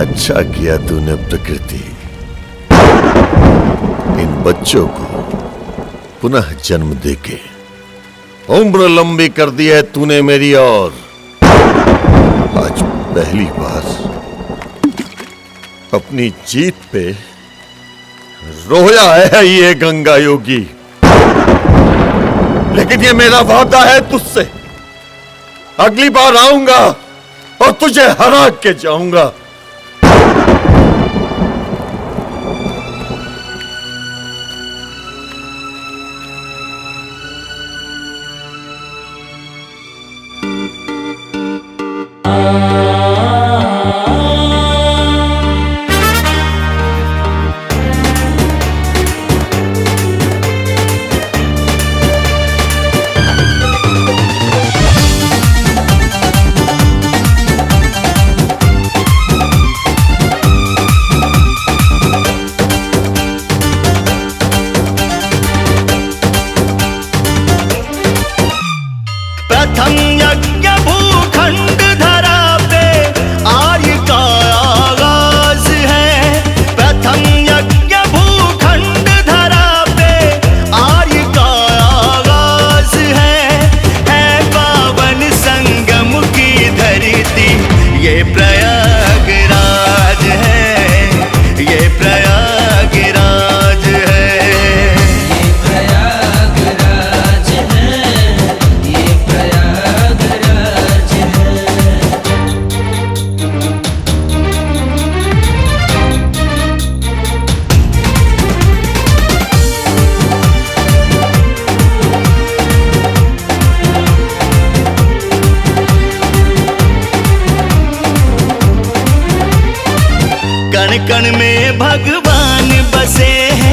अच्छा किया तूने प्रकृति, इन बच्चों को पुनः जन्म देके उम्र लंबी कर दी है तूने मेरी। और आज पहली बार अपनी जीत पे रोया है ये गंगा योगी। लेकिन ये मेरा वादा है तुझसे, अगली बार आऊंगा और तुझे हरा के जाऊंगा। कण कण में भगवान बसे हैं।